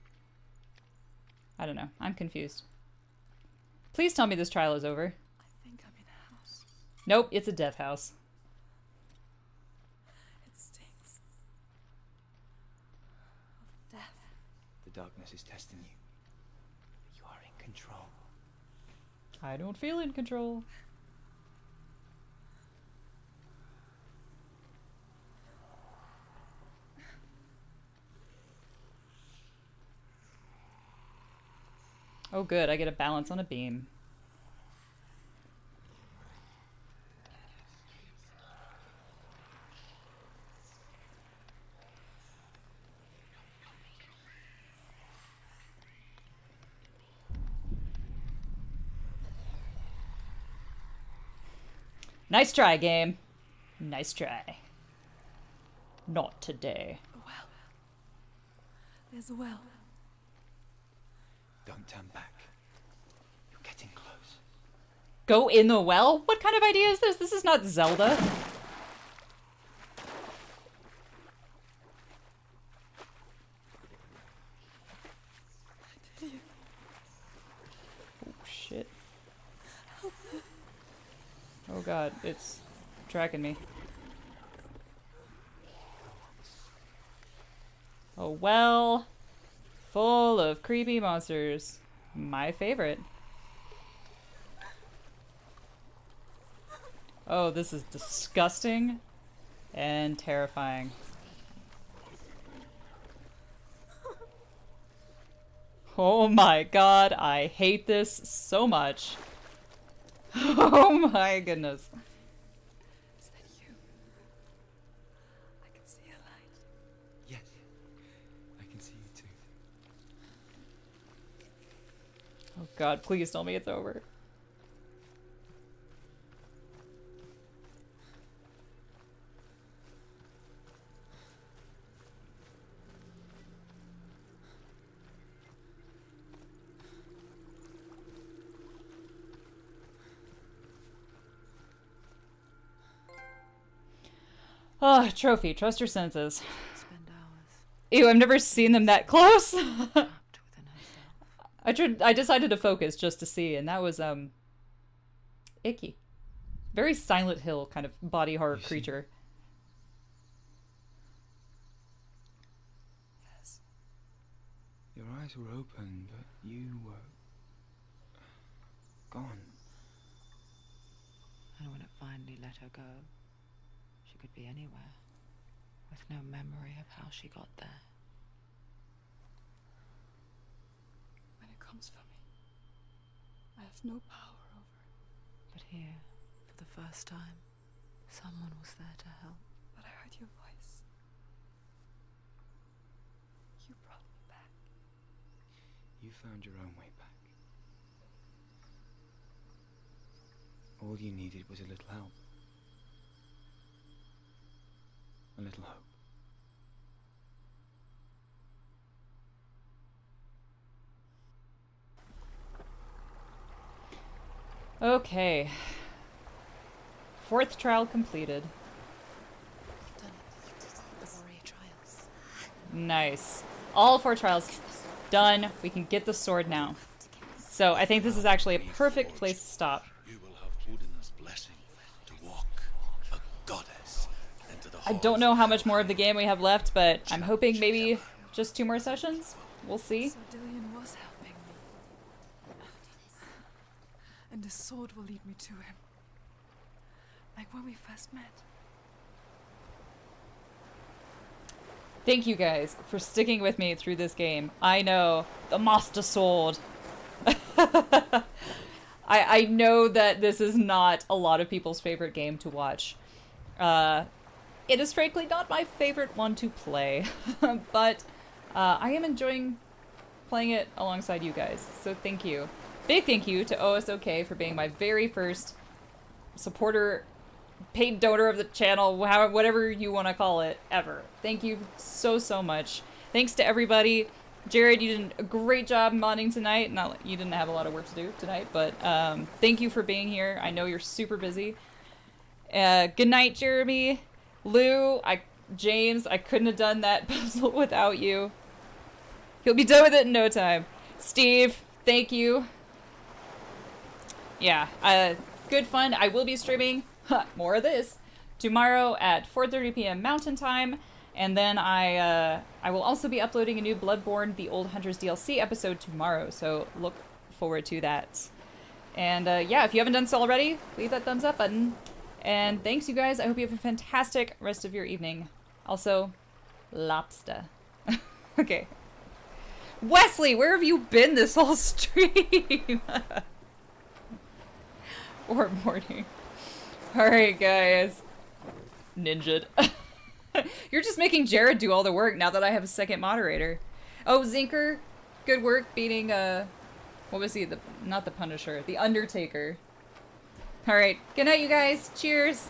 I don't know. I'm confused. Please tell me this trial is over. I think I'm in a house. Nope, it's a death house. It stinks. Of death. The darkness is testing you. You are in control. I don't feel in control. Oh good, I get a balance on a beam. Nice try, game. Nice try. Not today. Well, there's a well. Don't turn back. You're getting close. Go in the well? What kind of idea is this? This is not Zelda. Oh, shit. Oh, God. It's tracking me. Oh, well. Full of creepy monsters. My favorite. Oh, this is disgusting and terrifying. Oh my god, I hate this so much. Oh my goodness. Is that you? I can see a light. Yes, I can see you too. Oh god, please tell me it's over. Oh, trophy. Trust your senses. Ew, I've never seen them that close. I decided to focus just to see, and that was, icky. Very Silent Hill kind of body horror creature. Yes. Your eyes were open, but you were gone. And when it finally let her go, she could be anywhere, with no memory of how she got there. For me. I have no power over it. But here, for the first time, someone was there to help. But I heard your voice. You brought me back. You found your own way back. All you needed was a little help. A little hope. Okay. 4th trial completed. I've done it. The warrior trials. Nice. All 4 trials done. We can get the sword now. So I think this is actually a perfect place to stop. You will have Odin's blessing to walk a goddess into the I don't know how much more of the game we have left, but I'm hoping maybe just 2 more sessions. We'll see. So Dillion was helping me. And the sword will lead me to him. Like when we first met. Thank you guys for sticking with me through this game. I know, the Master Sword. I know that this is not a lot of people's favorite game to watch. It is frankly not my favorite one to play, but I am enjoying playing it alongside you guys, so thank you. Big thank you to OSOK for being my very first supporter, paid donor of the channel, whatever you want to call it, ever. Thank you so, so much. Thanks to everybody. Jared, you did a great job modding tonight. Not you didn't have a lot of work to do tonight, but thank you for being here. I know you're super busy. Good night, Jeremy, Lou, James. I couldn't have done that puzzle without you. You'll be done with it in no time. Steve, thank you. Yeah, good fun. I will be streaming more of this tomorrow at 4:30 p.m. Mountain Time. And then I will also be uploading a new Bloodborne The Old Hunters DLC episode tomorrow, so look forward to that. And yeah, if you haven't done so already, leave that thumbs up button. And thanks, you guys. I hope you have a fantastic rest of your evening. Also, lobster. Okay. Wesley, where have you been this whole stream? Or morning. Alright, guys. Ninja'd. You're just making Jared do all the work now that I have a second moderator. Oh, Zinker, good work beating, what was he? Not the Punisher, the Undertaker. All right, good night, you guys. Cheers.